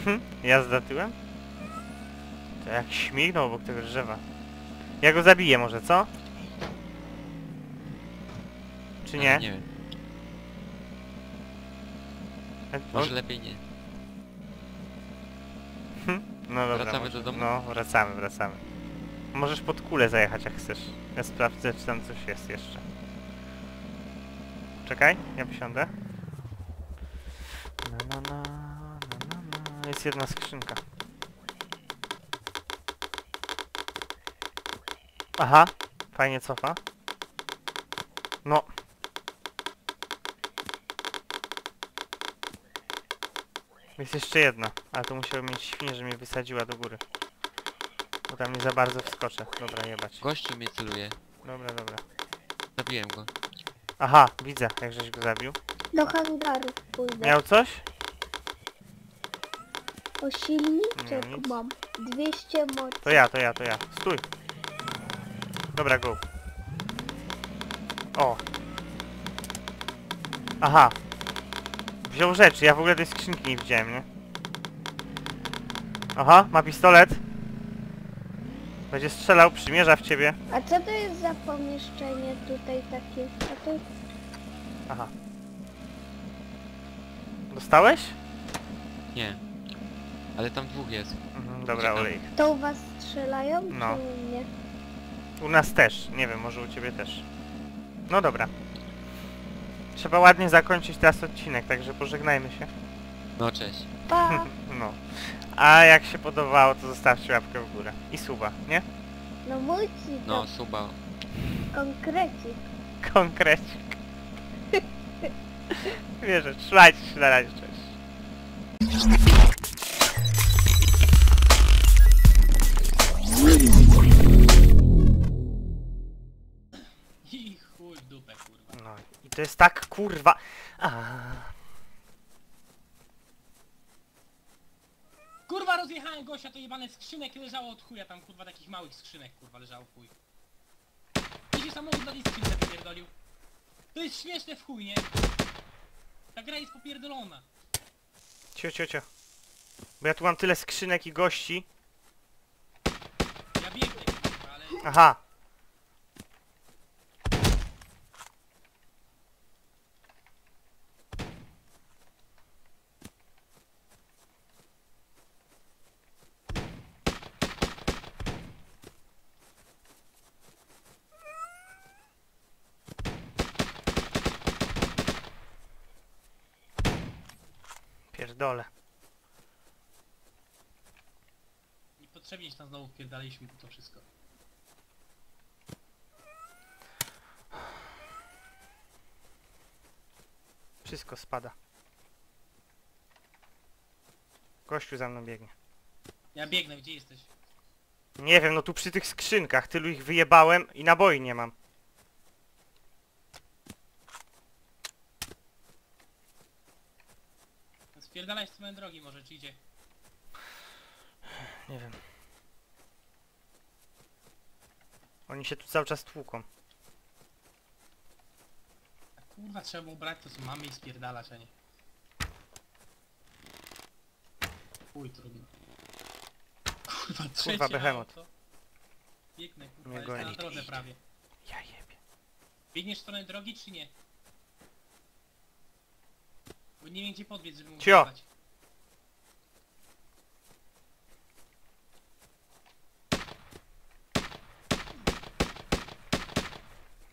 Hm, ja zdatyłem? To jak śmignął obok tego drzewa. Ja go zabiję może, co? Czy nie? Nie wiem. Może lepiej nie. Hm? No dobra, wracamy może, do domu? No, wracamy, wracamy. Możesz pod kulę zajechać jak chcesz. Ja sprawdzę, czy tam coś jest jeszcze. Czekaj, ja wysiądę. Na, na, na, na, na. Jest jedna skrzynka. Aha, fajnie cofa. No. Jest jeszcze jedna, ale to musiałem mieć świnię, że mnie wysadziła do góry. Bo tam nie za bardzo wskoczę. Dobra, jebać. Gościu mnie celuje. Dobra, dobra. Zabiłem go. Aha, widzę, jak żeś go zabił. Do hangaru pójdę. Miał coś? O silniczek mam. dwieście mocy. To ja, to ja, to ja. Stój. Dobra, go. O. Aha. Wziął rzeczy, ja w ogóle tej skrzynki nie widziałem, nie? Aha, ma pistolet. Będzie strzelał, przymierza w ciebie. A co to jest za pomieszczenie tutaj takie? A to... Aha. Dostałeś? Nie. Ale tam dwóch jest. Mhm, dobra, olej. To u was strzelają? No. Czy u mnie? U nas też, nie wiem, może u ciebie też. No dobra. Trzeba ładnie zakończyć teraz odcinek, także pożegnajmy się. No cześć. Pa. No. A jak się podobało, to zostawcie łapkę w górę. I suba, nie? No mulci. No, suba. Konkrecik. Konkrecik. Wierzę, trzymajcie się na razie, cześć. I chuj w dupę, kurwa. No i to jest tak, kurwa. A. Kurwa, rozjechałem gościa, to jebane skrzynek leżało od chuja tam, kurwa, takich małych skrzynek, kurwa, leżało chuj. I się samochód na tej skrzynce wypierdolił. To jest śmieszne w chuj, nie? Ta gra jest popierdolona. Cio, cio, cio. Bo ja tu mam tyle skrzynek i gości. Ja biegnę, kurwa, ale... Aha. Dole. Niepotrzebnie się tam znowu wpierdaliśmy to wszystko. Wszystko spada. Gościu za mną biegnie. Ja biegnę, gdzie jesteś? Nie wiem, no tu przy tych skrzynkach. Tylu ich wyjebałem i naboi nie mam. Spierdalaj z tym drogi, może ci idzie. Nie wiem. Oni się tu cały czas tłuką. A kurwa, trzeba było brać to co mamy i spierdalać, a nie. Chuj, trudno. Kurwa, trzecie kurwa, behemot. Piękne, kurwa, jest na drodze prawie. Ja jebie. Biegniesz w stronę drogi, czy nie? Bo nie wiem gdzie podbiec, żeby mu wyjechać.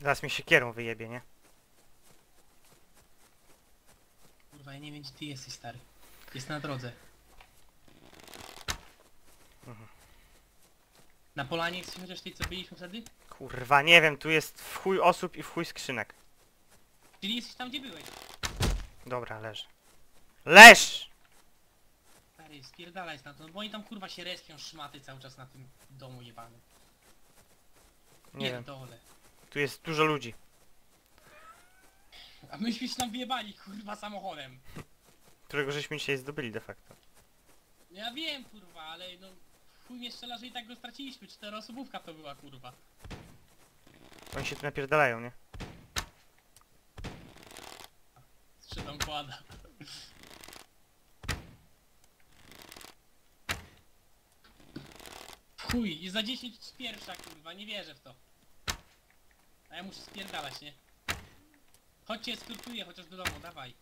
Zaraz mi się kierą wyjebie, nie? Kurwa, ja nie wiem gdzie ty jesteś, stary. Jest na drodze. Mhm. Na polanie jesteś chociaż tej co byliśmy wtedy? Kurwa, nie wiem, tu jest w chuj osób i w chuj skrzynek. Czyli jesteś tam gdzie byłeś. Dobra, leż. Leż! Stary, spierdalaj na to, no bo oni tam kurwa się reskią szmaty cały czas na tym domu jebanym. Nie wiem. Tu jest dużo ludzi. A myśmy się tam wyjebali kurwa samochodem. Którego żeśmy dzisiaj zdobyli de facto. Ja wiem kurwa, ale no... Chuj mnie strzela, że i tak go straciliśmy, czteroosobówka to była kurwa. Oni się tu napierdalają, nie? Czy tam kłada. Chuj, jest za dziesięć z pierwsza kurwa, nie wierzę w to. A ja muszę spierdalać, nie? Chodźcie, skurtuję chociaż do domu, dawaj.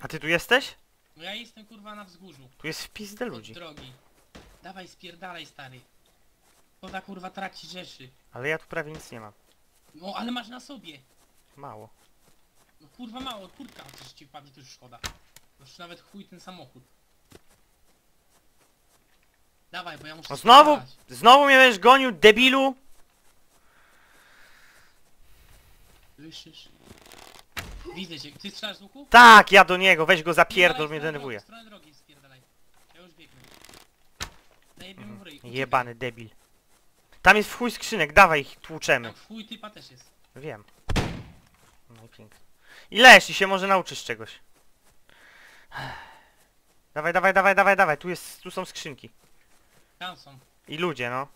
A ty tu jesteś? No ja jestem kurwa na wzgórzu. Tu jest wpis do ludzi. Od drogi. Dawaj, spierdalaj stary. Woda kurwa traci rzeszy. Ale ja tu prawie nic nie mam. No ale masz na sobie. Mało. No kurwa mało, kurtka chociaż ci wpadnie, to już szkoda. Już nawet chuj ten samochód. Dawaj, bo ja muszę... No znowu, spierać. Znowu mnie będziesz gonił, debilu! Słyszysz? Widzę cię, ty strzelasz z łuku? Tak, ja do niego, weź go zapierdol, mnie denerwuje. W stronę drogi spierdalaj. Ja już biegnę. Zajebiemy mhm. w ryj. Jebany debil. Tam jest w chuj skrzynek, dawaj ich tłuczemy. Tam w chuj typa też jest. Wiem. No i pięknie. I leż i się może nauczysz czegoś. Dawaj, dawaj, dawaj, dawaj, dawaj. Tu jest, tu są skrzynki. Tam są. I ludzie, no.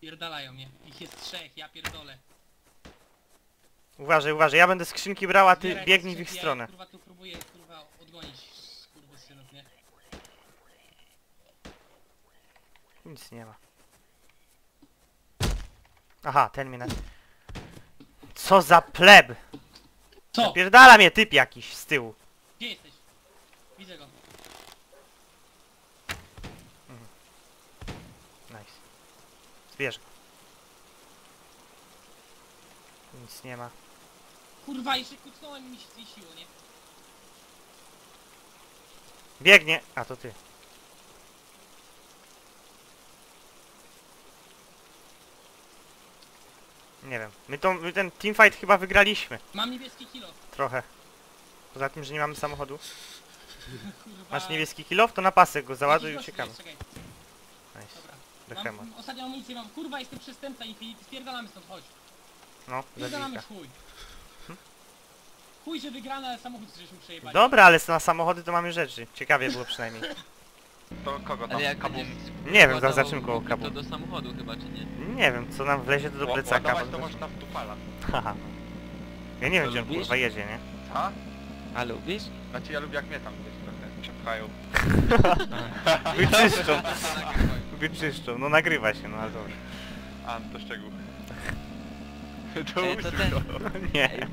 Pierdalają mnie. Ich jest trzech, ja pierdolę. Uważaj, uważaj. Ja będę skrzynki brał, a ty biegnij w ich stronę. Ja, kurwa, tu próbuję, kurwa, odgonić skurwysynów, nie? Nic nie ma. Aha, ten mnie na... Co za pleb! Co? Napierdala mnie typ jakiś z tyłu. Gdzie jesteś? Widzę go. Mhm. Nice. Zbierz go. Nic nie ma. Kurwa, jeszcze kucnąłem mi się z tej siły, nie? Biegnie! A, to ty. Nie wiem. My, to, my ten teamfight chyba wygraliśmy. Mam niebieski kilo. Trochę. Poza tym, że nie mamy samochodu. Masz niebieski kilo, to na pasek go załaduj i uciekamy. Nice. Mam, ostatnią amunicję mam. Kurwa, jestem przestępca Infinity. Spierdalamy stąd, chodź. No, spierdalamy chuj. Hm? Chuj, że wygrana, ale samochód żeśmy przejebali. Dobra, ale na samochody to mamy rzeczy. Ciekawie było przynajmniej. To kogo tam? Jak kabum? Nie wiem, za czym koło kabum. To do samochodu chyba, czy nie? Nie wiem, co nam wlezie to do plecaka. Ładować to można w tupala. Haha. Ja nie wiem, gdzie on kurwa jedzie, nie? Ha? A lubisz? Znaczy ja lubię, jak mnie tam gdzieś trochę przepchają. Wyczyszczą. Wyczyszczą. No nagrywa się, no ale dobrze. A, to szczegół. To ej, to ten... Nie.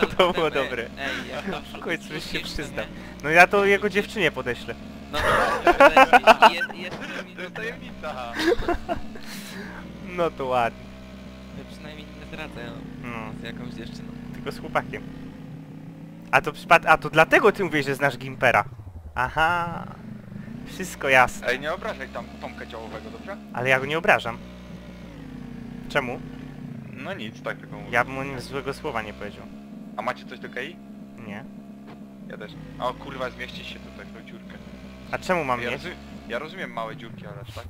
No, to było dobre. Ej, jak to w końcu już się przyznam. No ja to jego dziewczynie podeślę. No to jest tajemnica. No to ładnie. Ja przynajmniej nie tracę z jakąś dziewczyną. Tylko z chłopakiem. A to przypad... A to dlatego ty mówisz, że znasz Gimpera. Aha. Wszystko jasne. Ej, nie obrażaj tam Tomka Ciałowego, dobrze? Ale ja go nie obrażam. Czemu? No nic, tak tylko mówię. Ja bym o nim złego słowa nie powiedział. A macie coś do K I? Nie. Ja też. O kurwa, zmieścisz się tutaj w tą dziurkę. A czemu mam ja mieć? Rozum... Ja rozumiem małe dziurki, ale aż tak.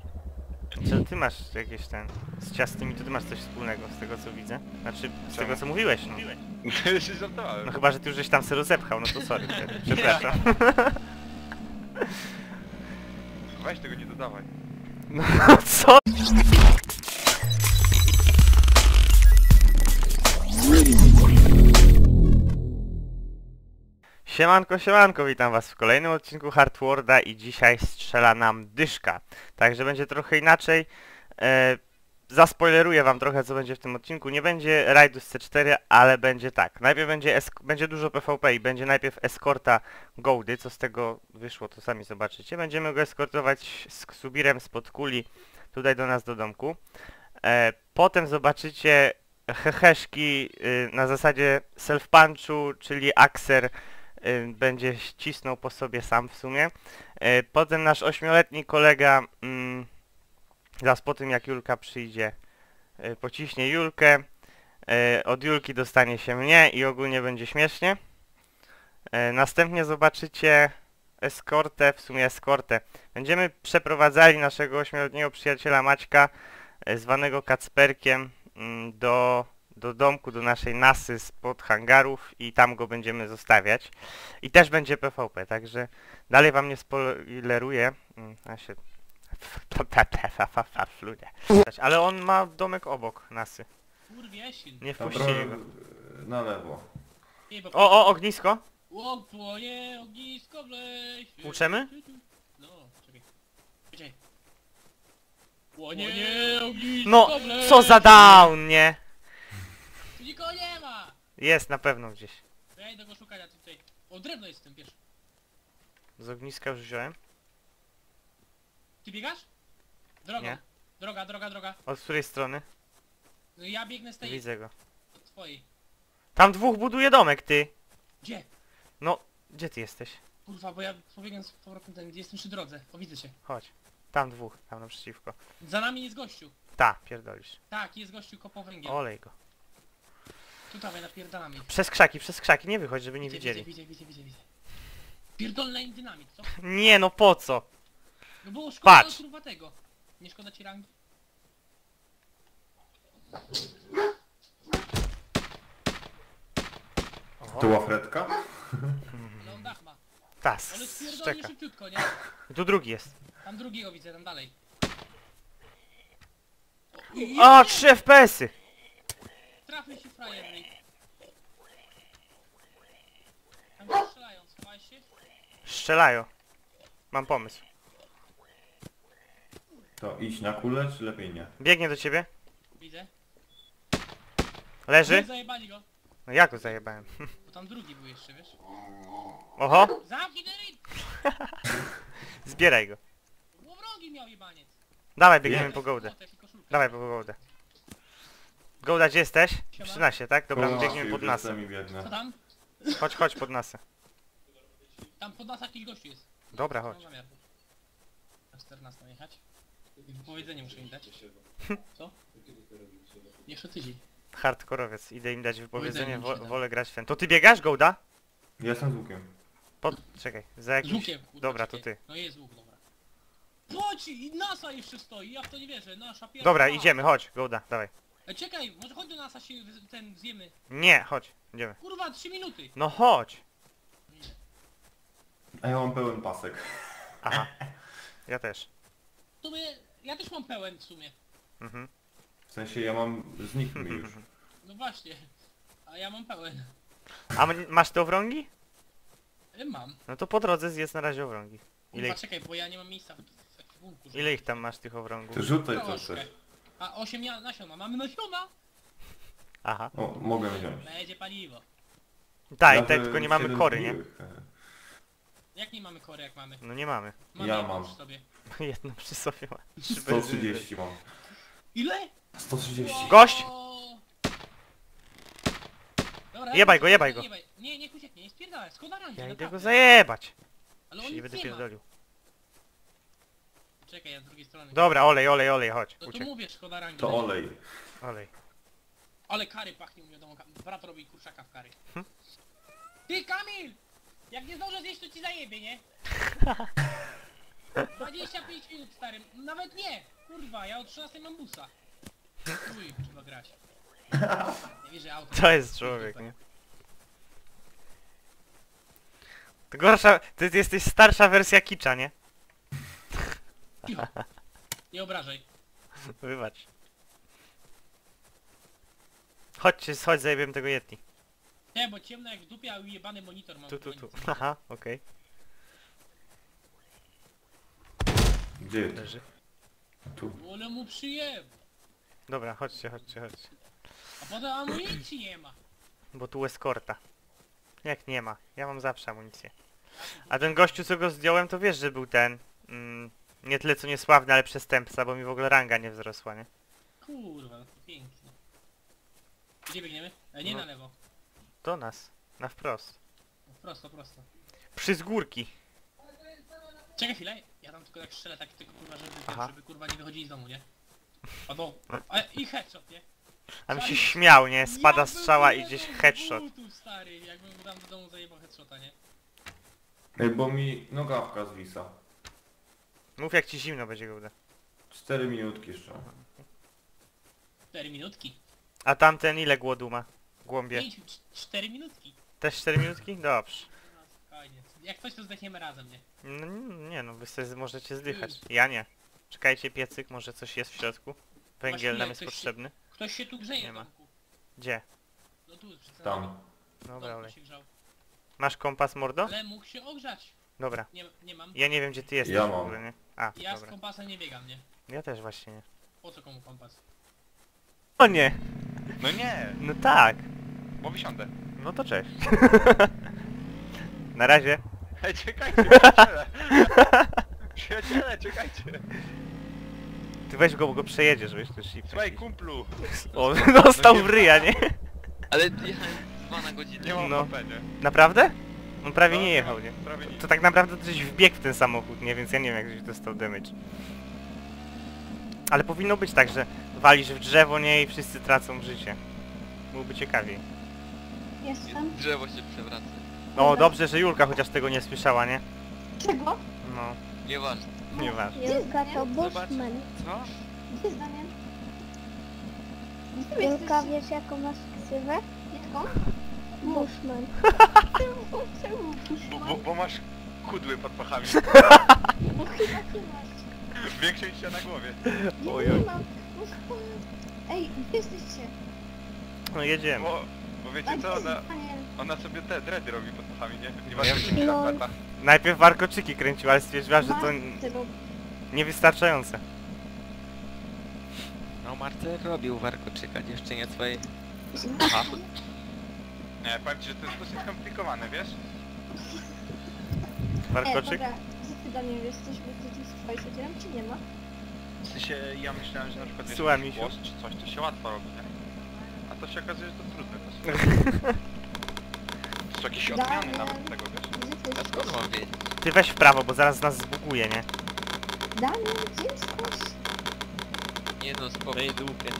Czy ty masz jakieś ten... Z ciastymi to ty masz coś wspólnego z tego co widzę? Znaczy, z czemu? Tego co mówiłeś, no. Mówiłeś. No chyba, że ty już żeś tam se rozepchał, no to sorry. Przepraszam. Weź tego nie dodawaj. No co? Siemanko, siemanko, witam was w kolejnym odcinku Hurtworlda i dzisiaj strzela nam dyszka. Także będzie trochę inaczej. E, zaspoileruję wam trochę co będzie w tym odcinku. Nie będzie rajdu z C cztery, ale będzie tak. Najpierw będzie, będzie dużo PvP i będzie najpierw eskorta Goldy. Co z tego wyszło to sami zobaczycie. Będziemy go eskortować z Subirem spod kuli tutaj do nas do domku. E, potem zobaczycie heheszki y, na zasadzie self-punchu, czyli Axer będzie ścisnął po sobie sam w sumie. Potem nasz ośmioletni kolega mm, zaraz po tym jak Julka przyjdzie pociśnie Julkę. Od Julki dostanie się mnie i ogólnie będzie śmiesznie. Następnie zobaczycie eskortę, w sumie eskortę. Będziemy przeprowadzali naszego ośmioletniego przyjaciela Maćka, zwanego Kacperkiem, do... do domku, do naszej nasy spod hangarów i tam go będziemy zostawiać. I też będzie PvP, także dalej wam nie spoileruję. A się... Ale on ma domek obok nasy. Nie wpuścili go. Na lewo. O, o, ognisko! Uczymy? No, co za down, nie? Nikogo nie ma! Jest, na pewno gdzieś. Ja idę go szukać, a ty tutaj... O, drewno jest w tym, wiesz. Z ogniska już wziąłem. Ty biegasz? Droga. Nie. Droga, droga, droga. Od której strony? No ja biegnę z tej... Widzę go. Od twojej. Tam dwóch buduje domek, ty! Gdzie? No, gdzie ty jesteś? Kurwa, bo ja pobiegam z powrotem ten, gdzie jestem przy drodze. O, widzę cię. Chodź. Tam dwóch, tam naprzeciwko. Za nami jest gościu. Ta, pierdolisz. Tak, jest gościu kopał węgiel. Olej go. Tutaj napierdalamy. Przez krzaki, przez krzaki, nie wychodź, żeby nie widzę, widzieli. Widzę, widzę, widzę, widzę. Pierdolna im dynamit, co? Nie no, po co? No było szkoda, patrz. Kurwa tego. Nie szkoda ci rangi? Tu łafretka? No on dach ma. Ta, ale spierdolnie szybciutko, nie? Tu drugi jest. Tam drugiego widzę, tam dalej. O, trzy F P S-y! Trafmy się frajerny. Tam się strzelają, słuchaj się. Strzelają. Mam pomysł. To idź na kulę, czy lepiej nie? Biegnie do ciebie. Widzę. Leży. No zajebali go. No ja go zajebałem. Bo tam drugi był jeszcze, wiesz? Oho. Zamknij ten ryb! Zbieraj go. Łowrogi miał jebaniec. Dawaj, biegniemy po Gołdę. Dawaj po Gołdę. Gołda, gdzie jesteś? trzynaście, tak? Dobra, no, biegniemy pod nasę. Co tam? Chodź, chodź pod nasę. Tam pod nas jakiś gościu jest. Dobra, chodź. Mam zamiar. Na czternastą jechać? Powiedzenie muszę im dać. Co? Jeszcze tydzień. Hardkorowiec, idę im dać wypowiedzenie, wo wolę grać ten. To ty biegasz, Gołda? Ja jestem z łukiem. Pod... Czekaj, za jakiś... Łukiem, kurwa, dobra, czekaj. To ty. No jest łuk, dobra. Chodź, i NASA jeszcze stoi, ja w to nie wierzę, nasza pierwsza... Dobra, idziemy, chodź, Gołda, dawaj. E, czekaj, może chodź do NASA, się ten zjemy. Nie, chodź, idziemy. Kurwa, trzy minuty. No chodź. A ja mam pełen pasek. Aha, ja też. W sumie, ja też mam pełen w sumie. Mhm. W sensie ja mam znikły już. No właśnie, a ja mam pełen. A masz te owrągi? Mam. No to po drodze zjedz na razie owrągi. Ile... Kurwa, czekaj, bo ja nie mam miejsca w ekwipunku. Ile ich tam masz tych owrągów? To rzucaj to coś. A osiem nasiona, mamy nasiona! Aha. O, mogę wziąć. Będzie paliwo. Tak, ja tak, tylko nie mamy kory, nie? Jak nie mamy kory, jak mamy? No nie mamy. Mamy ja mam. Przy sobie. Jedną przy sobie mam. sto trzydzieści mam. Ile? sto trzydzieści. Gość! Dobra, jebaj go, jebaj go. Jebaj. Nie, niech ucieknie, nie spierdalaj, skąd na randzie. Ja idę go zajebać. Ale on nic nie będę pierdolił. Czekaj, ja z drugiej strony... Dobra, olej, olej, olej, chodź. No to mówię, szkoda rangi. To olej. Olej. Ale kary pachnie, u mnie domu. Brat robi kurczaka w kary. Hm? Ty, Kamil! Jak nie zdążę zjeść, to ci zajebie, nie? dwadzieścia pięć minut, starym. Nawet nie! Kurwa, ja od trzynastej mam busa. Uj, trzeba grać. Nie wierzę, auto. To jest człowiek, nie? To gorsza... Ty jesteś starsza wersja kicza, nie? Nie obrażaj. Wybacz. Chodź, chodź, zajebiam tego Yeti. Nie, bo ciemno jak w dupie, a ujebany monitor mam. Tu, tu, tu. Aha, okej. Gdzie leży? Tu. Wolę mu przyjebać. Dobra, chodźcie, chodźcie, chodźcie. A potem amunicji nie ma. Bo tu eskorta. Jak nie ma? Ja mam zawsze amunicję. A ten gościu, co go zdjąłem, to wiesz, że był ten... Mm, nie tyle co niesławny, ale przestępca, bo mi w ogóle ranga nie wzrosła, nie? Kurwa, no to pięknie. Gdzie biegniemy? E, nie no. Na lewo. Do nas. Na wprost. No prosto, prosto. Przy z górki. Czekaj chwilę, ja tam tylko jak strzelę, tak tylko kurwa, żeby, tak, żeby kurwa nie wychodzili z domu, nie? A no, a, i headshot, nie? A mi się śmiał, nie? Spada ja strzała i gdzieś headshot. Butów, stary, jakbym tam do domu zajebał headshota, nie? Ej, bo mi nogawka zwisa. Mów jak ci zimno będzie, Gołda. Cztery minutki jeszcze. Cztery minutki? A tamten ile głodu ma? Głąbie. Pięć, cztery minutki. Też cztery minutki? Dobrze. No, spokojnie. Jak coś to zdechniemy razem, nie? No, nie no, wy sobie możecie zdychać. Ja nie. Czekajcie, piecyk, może coś jest w środku. Węgiel właśnie, nam jest ktoś potrzebny. Się, ktoś się tu grzeje, Tomku. Gdzie? No tu, przed tam. Dobra, olej. Masz kompas, mordo? Ale mógł się ogrzać. Dobra. Nie, nie mam. Ja nie wiem, gdzie ty jesteś. Ja mam. W ogóle, nie? A, ja dobra. Z kompasem nie biegam, nie? Ja też właśnie nie. Po co komu kompas? O nie! No nie! No tak! Bo wysiądę. No to cześć. Na razie. Hej, czekajcie, przyjaciele! Przyjaciele, czekajcie! Ty weź go, bo go przejedziesz, wiesz, to szybko. Słuchaj, kumplu! O, dostał no w ryja, nie? Ale jechałem dwa na godzinę. Nie mam no. P P, nie? Naprawdę? On prawie no, nie jechał, nie? Prawie nie. To tak naprawdę coś wbiegł w ten samochód, nie? Więc ja nie wiem, jak gdzieś dostał damage. Ale powinno być tak, że walisz w drzewo, nie? I wszyscy tracą życie. Byłoby ciekawiej. Jestem. Drzewo się przewraca. No dobrze, że Julka chociaż tego nie słyszała, nie? Czego? No. Nieważne. Nieważne. Julka to Bushman. Co? Gdzie jest Damian? Julka, wiesz jaką masz ksywę? Jaką? Bushman. Czemu, czemu Bushman? Bo, bo, bo masz kudły pod pachami. No chyba ty masz. Większej się na głowie. Ojej. Nie mam. Ej, gdzie jesteście? No jedziemy. Bo, bo wiecie co, ona, ona sobie te dready robi pod pachami, nie? Nie warkoczyki no. Zaplata. Najpierw warkoczyki kręciła, ale stwierdziła, że to niewystarczające. No Marcel robił warkoczyka dziewczynie swojej. Aha. Nie, powiem ci, że to jest dosyć skomplikowane, wiesz? Warkoczyk? E, co ty do mnie jesteś, bo ty z twoim siedziałem, czy nie ma? W sensie, ja myślałem, że na przykład wiesz, głos czy coś, to się łatwo robi, nie? A to się okazuje, że to trudne. To są jakieś odmiany nawet tego, wiesz? Ja skąd Tomakowi. Ty weź w prawo, bo zaraz nas zbuguje, nie? Damian, gdzie jesteś? Nie no, spokojnie dupie.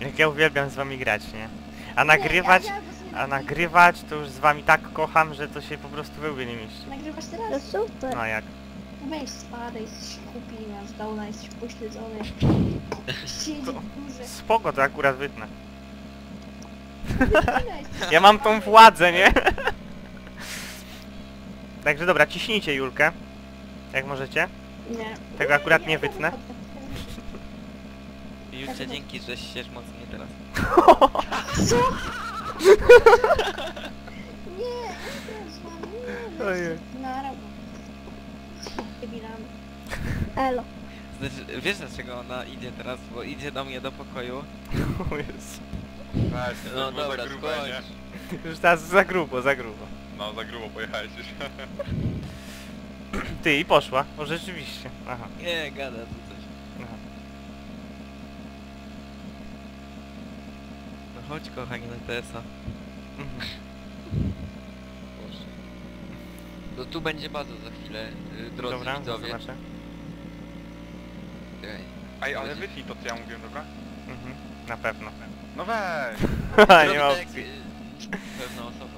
Jak ja uwielbiam z wami grać, nie? A nagrywać... A nagrywać to już z wami tak kocham, że to się po prostu wyłbie nie mieści. Nagrywasz teraz? No super. No jak? Weź spadaj, jesteś kupiła, z dołna jesteś pośledzony. Siedzi w górze. Spoko, to akurat wytnę. Ja mam tą władzę, nie? Także dobra, ciśnijcie Julkę. Jak możecie. Nie. Tego akurat nie wytnę. Julce, dzięki, że siesz mocniej teraz. Co? Nie, nie, Elo. Znaczy, wiesz dlaczego ona idzie teraz? Bo idzie do mnie do pokoju. O Jezu. No dobra, skończ. Już teraz za grubo, za grubo. No, za grubo pojechałeś już. Ty, i poszła. O, rzeczywiście. Aha. Nie, gada tu coś. Aha. No chodź, kochani, na T S A. No tu będzie baza za chwilę, drodzy dobra, widzowie. Dobra, Ej, ale wytnij to, co ja mówię, dobra? Mhm, na pewno. No weź! Nie ma opcji. Pewna osoba.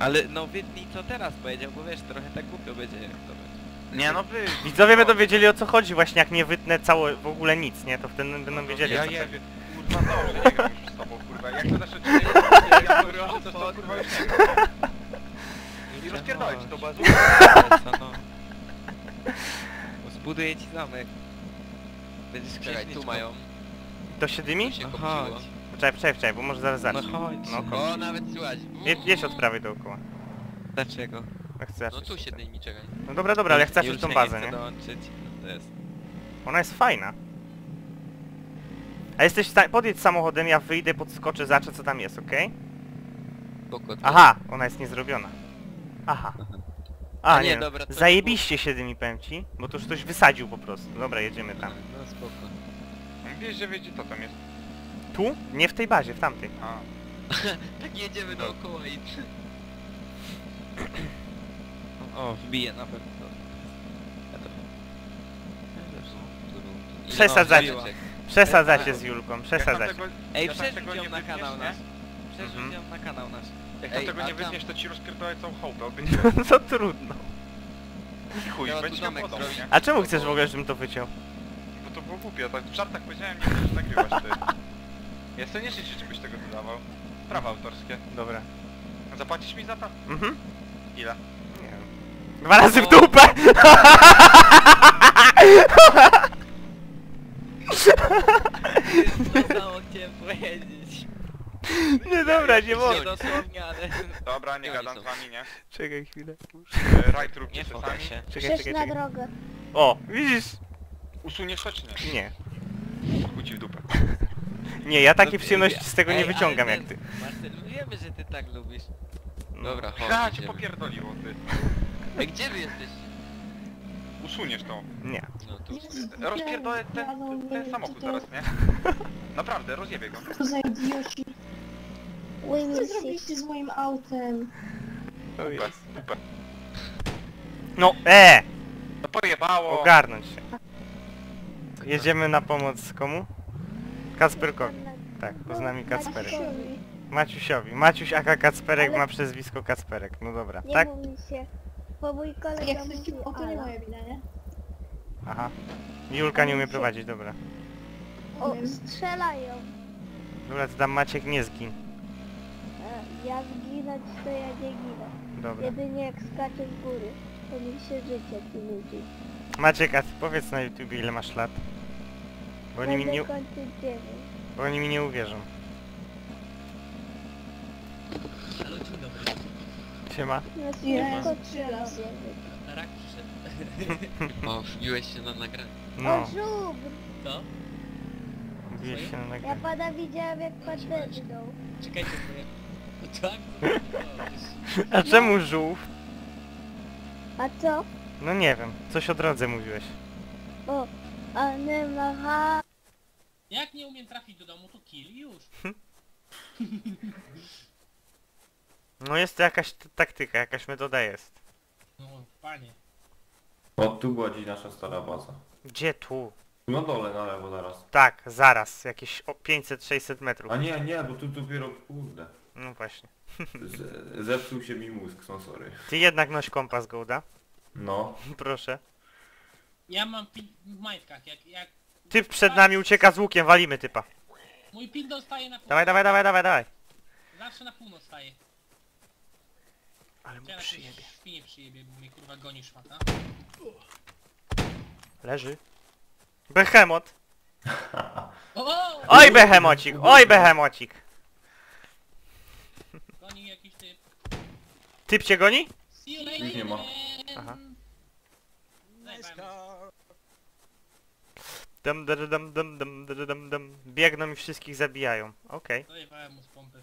Ale no wytnij co teraz powiedział, bo wiesz, trochę tak głupio będzie, jak to będzie. Nie no wy... Widzowie będą wiedzieli o co chodzi właśnie, jak nie wytnę całe, w ogóle nic, nie? To wtedy będą wiedzieli ja o co je, chodzi. Kurwa, dobrze, nie gram już z tobą, kurwa. Jak to nasze czynienie, ja to też to, kurwa, już nie gram. I rozpierdolę ci to bazę. Zbuduję ci zamek. Będziesz czekaj, tu mają. Do siedmiu? No chodź. Poczekaj, poczekaj, poczekaj, bo może zaraz zacznie. No chodź. No, o, nawet słychać. Je, jedź od prawej dookoła. Dlaczego? Ja chcę no tu siedmiu, czekaj. No dobra, dobra, ale ja chcę aż tą bazę, nie? Dołączyć. No to jest. Ona jest fajna. A jesteś... Podjedź samochodem, ja wyjdę, podskoczę, zaczę co tam jest, okej? Okay? Aha, ona jest niezrobiona. Aha. A, A nie, nie dobra, zajebiście się tymi powiem ci, bo to już ktoś wysadził po prostu. Dobra, jedziemy tam. No spoko. Wiesz, że wiecie, to tam jest. Tu? Nie w tej bazie, w tamtej. A. Tak jedziemy dookoła i... O, wbiję na pewno. Przesadzacie. Przesadzacie z Julką, przesadzacie. Ej, przerzuć ją na kanał nasz. Przerzuć ją na kanał nasz. Jak tam Ej, tego nie tam... wytniesz, to ci rozpierdolę całą chałupę, obycie. No to trudno. I chuj, ja będzie nam podał, nie? A czemu chcesz w ogóle, żebym to wyciął? Bo to było głupie, tak w żartach powiedziałem, nie będziesz nagrywać ty. Ja sobie nie życzę, żebyś tego wydawał. Prawa autorskie. Dobra. A zapłacisz mi za to? Mhm. Ile? Nie wiem. Dwa razy o... w dupę! Zostało, chciałem powiedzieć. Nie, dobra, nie mogę. Dobra, nie gadam z wami, nie? Czekaj chwilę. Rajd róbcie się sami. Czekaj, czekaj, na drogę. O, widzisz? Usuniesz to czy nie? Nie. Chodź w dupę. Nie, ja takiej przyjemności z tego nie wyciągam jak ty. Marcel, wiemy, że ty tak lubisz. Dobra, chodź. Ja cię popierdoliło, ty. Gdzie wy jesteście? Usuniesz to. Nie. Rozpierdolę ten samochód zaraz, nie? Naprawdę, rozjebię go. Co zrobiliście z moim autem? To jest super. No, eee! No pojebało! Ogarnąć się. Jedziemy na pomoc komu? Kacperkowi. Tak, bo z nami Kacperek. Maciusiowi. Maciuś aka Kacperek ale... ma przezwisko Kacperek. No dobra, nie tak? Mówi się, bo mój kolega mówi, o to nie moja wina, nie? Aha. Julka nie umie prowadzić, dobra. O, strzelają. Dobra, to tam Maciek nie zgin. Ja zginąć to ja nie ginę. Dobra. Jedynie jak skaczę z góry, to mi się życie tu nudzi. Maciek, a ty powiedz na YouTubie ile masz lat? Bo oni, mi nie... Bo oni mi nie uwierzą. Siema. Ja tylko trzy razy. Rak przyszedł. O, wbiłeś się na nagranie. No. O, żubr! Co? Wbiłeś się na nagranie. Ja pana widziałem jak patrzył. Czekajcie, tak? A czemu żółw? A co? No nie wiem, coś o drodze mówiłeś. O, a nie ma ha. Jak nie umiem trafić do domu, to kill już. No jest to jakaś taktyka, jakaś metoda jest. No panie. O, tu była dziś nasza stara baza. Gdzie tu? No dole, na lewo zaraz. Tak, zaraz. Jakieś pięćset sześćset metrów. A nie, nie, bo tu dopiero... kurde. No właśnie. Z, zepsuł się mi mózg, no sorry. Ty jednak noś kompas, Gołda. No. Proszę. Ja mam pin w majtkach, jak... jak... Typ przed nami ucieka z łukiem, walimy typa. Mój pin dostaje na północ. Dawaj, dawaj, dawaj, dawaj, dawaj. Zawsze na północ staje. Ale mu ja przyjebie. Śpinie przyjebie, bo mnie kurwa goni szmata. Leży. Behemot. Oj behemocik, oj behemocik. Goni jakiś typ. Typ cię goni? Nic nie ma. Aha. Dum, dum, dum, dum, dum, dum, dum. Biegną i wszystkich zabijają. Okej. Okay. Dojebałem mu z pompy.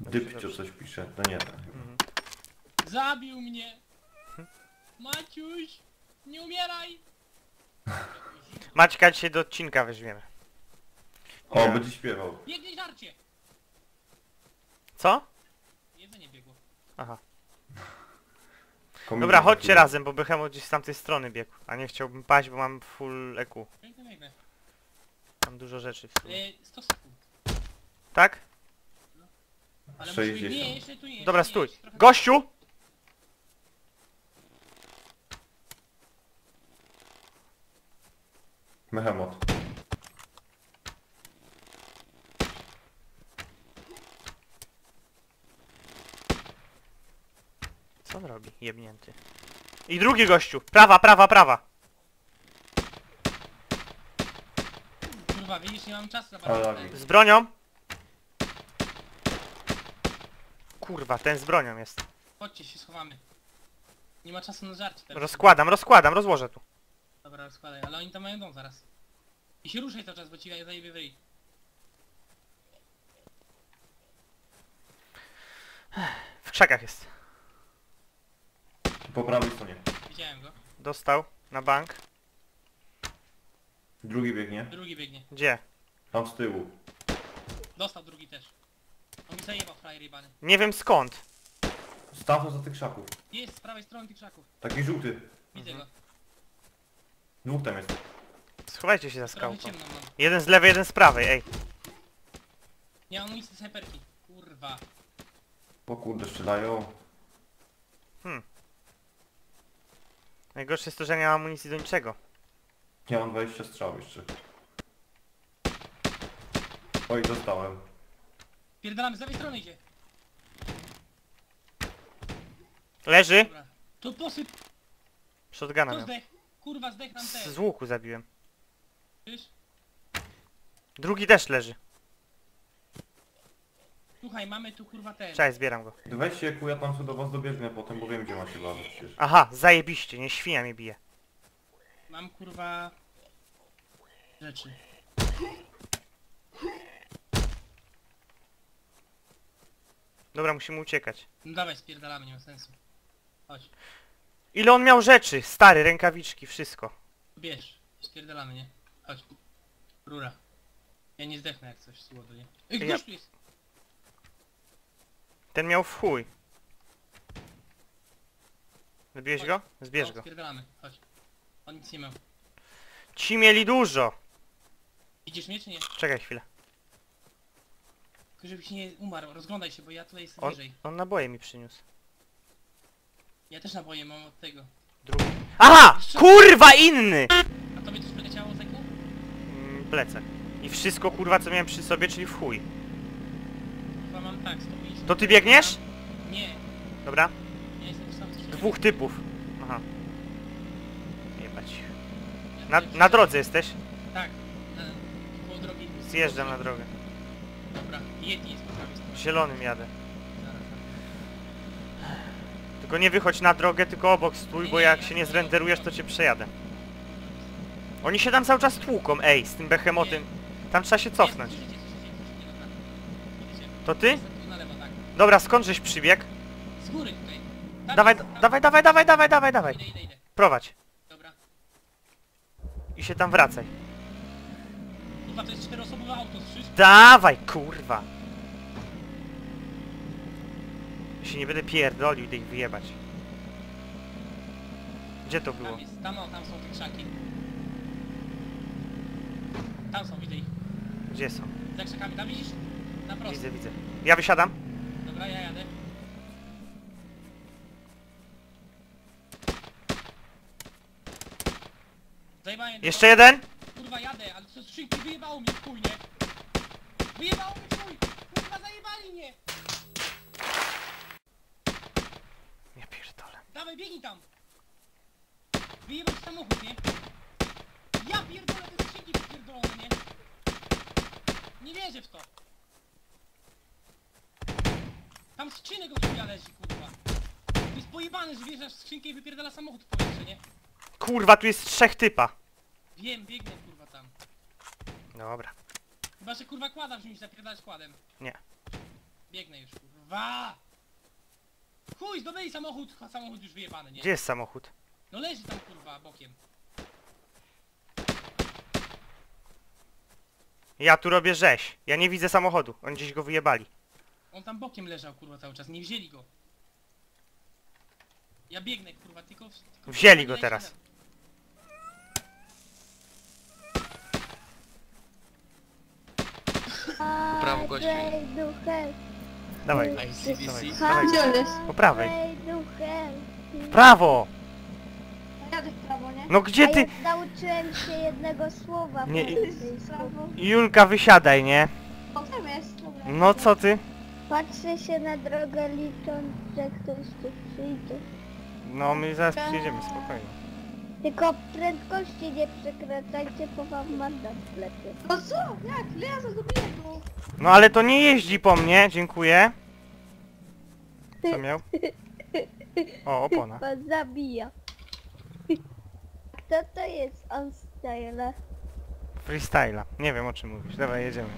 Dybcio coś pisze, no nie tak. Mhm. Zabił mnie! Maciuś! Nie umieraj! Maćka dzisiaj do odcinka weźmiemy. O, ja. Będzie śpiewał. Biegnie żarcie! Co? Jedzenie biegło. Aha. Dobra, chodźcie razem, bo Behemot gdzieś z tamtej strony biegł. A nie chciałbym paść, bo mam full E Q. Mam dużo rzeczy w sumie. sto sekund. Tak? No. Ale sześćdziesiąt. Nie, jeszcze tu nie. Dobra, stój. Gościu! Behemot. Co on robi? Jebnięty. I drugi gościu! Prawa, prawa, prawa! Kurwa, widzisz, nie mam czasu na bardzo. Z bronią! Kurwa, ten z bronią jest. Chodźcie, się schowamy. Nie ma czasu na żarcie teraz. Rozkładam, rozkładam, rozłożę tu. Dobra, rozkładaj, ale oni tam mają dom zaraz. I się ruszaj cały czas, bo ci zajebie wyjść. W krzakach jest. Po prawej stronie. Widziałem go. Dostał. Na bank. Drugi biegnie. Drugi biegnie. Gdzie? Tam z tyłu. Dostał drugi też. On mi zajebał frajer jebany. Nie wiem skąd. Stawno za tych krzaków. Jest, z prawej strony tych krzaków. Taki żółty. Widzę mhm. go. Dwóch tam jest. Schowajcie się za skałką. Jeden z lewej, jeden z prawej, ej. Nie mam nic z hyperki. Kurwa. O kurde, strzelają. Hmm. Najgorsze jest to, że nie mam amunicji do niczego. Ja mam dwadzieścia strzałów jeszcze. Oj, dostałem. Pierdolamy, z lewej strony idzie. Leży. Dobra. To posyp. Shotguna miał. Zdech. Kurwa, zdech nam też. Z łuku zabiłem. Wiesz? Drugi też leży. Słuchaj, mamy tu kurwa ten. Cześć, zbieram go. Weź się, ku, ja tam sobie do was dobiegnę potem, bo wiem gdzie ma się bawić przecież. Aha, zajebiście, nie świnia mnie bije. Mam kurwa... rzeczy. Dobra, musimy uciekać. No dawaj, spierdalamy, nie ma sensu. Chodź. Ile on miał rzeczy? Stary, rękawiczki, wszystko. Bierz, spierdalamy, nie? Chodź. Rura. Ja nie zdechnę jak coś słodu, nie? Ej, ktoś tu jest! Ten miał w chuj. Zabiłeś go? Zbierz go. Spierdalamy, chodź. On nic nie miał. Ci mieli dużo! Widzisz mnie czy nie? Czekaj chwilę. Tylko żebyś nie umarł, rozglądaj się, bo ja tutaj jestem on, bliżej. On naboje mi przyniósł. Ja też naboje mam od tego. Drugi. Aha! Jeszcze... kurwa inny! A tobie też przeleciało z eku? Mm, plecak. I wszystko kurwa co miałem przy sobie, czyli w chuj. Chyba mam tak, sto pięćdziesiąt. To ty biegniesz? Nie. Dobra. Nie jestem sam z dwóch typów. Aha. Jebać. Na, na drodze jesteś? Tak. Na, po drogi. Zjeżdżam na drogę. Dobra. Yeti jest po prawej stronie. Zielonym jadę. Tylko nie wychodź na drogę, tylko obok stój, bo jak się nie zrenderujesz, to cię przejadę. Oni się tam cały czas tłuką, ej, z tym behemotem. Tam trzeba się cofnąć. To ty? Dobra, skąd żeś przybiegł? Z góry tutaj. Dawaj, dawaj, dawaj, dawaj, dawaj, dawaj, dawaj. Prowadź. Dobra. I się tam wracaj. Kurwa, to jest czteroosobowe auto, słyszysz? Dawaj, kurwa. się nie będę pierdolił i ich wyjebać. Gdzie to było? Tam, jest, tam, o, tam są te krzaki. Tam są, widzę ich. Gdzie są? Za krzakami, tam widzisz? Na prosto. Widzę, widzę. Ja wysiadam. Dobra, ja jadę. Zajmanie jeszcze dobra. Jeden? Kurwa jadę, ale co skrzynki wyjebało mnie w chuj, nie? Wyjebało mnie w chuj! Kurwa zajebali mnie! Ja pierdolę. Dawaj, biegnij tam! Wyjebał samochód, nie? Ja pierdolę, te skrzynki wypierdolone, nie? Nie wierzę w to! Tam skrzynek od chuja leży, kurwa! To jest pojebane, że wjeżdżasz w skrzynkę i wypierdala samochód w powietrze, nie? Kurwa, tu jest trzech typa. Wiem, biegnę kurwa tam. Dobra. Chyba, że kurwa kładam, że mi się zapierdalać kładem. Nie. Biegnę już kurwa. Chuj, zdobyli samochód, samochód już wyjebany, nie? Gdzie jest samochód? No leży tam kurwa, bokiem. Ja tu robię rzeź. Ja nie widzę samochodu, oni gdzieś go wyjebali. On tam bokiem leżał kurwa cały czas, nie wzięli go. Ja biegnę kurwa, tylko... tylko wzięli go teraz. Po prawo gościu. Dawaj, dawaj, dawaj. Po prawej. W prawo! Jadę w prawo, nie? No gdzie ty... Ja nauczyłem się jednego słowa. Nie... Julka, wysiadaj, nie? No co ty? Patrzę się na drogę licząc, że ktoś tu przyjdzie. No my zaraz przyjedziemy, spokojnie. Tylko prędkości nie przekraczajcie, bo wam mandat wlepie. No co? Jak? Ja zagubiłem tu. No ale to nie jeździ po mnie, dziękuję. Co miał? O, opona. Pan zabija. Kto to jest on styla? Freestyla. Nie wiem o czym mówisz. Dawaj, jedziemy.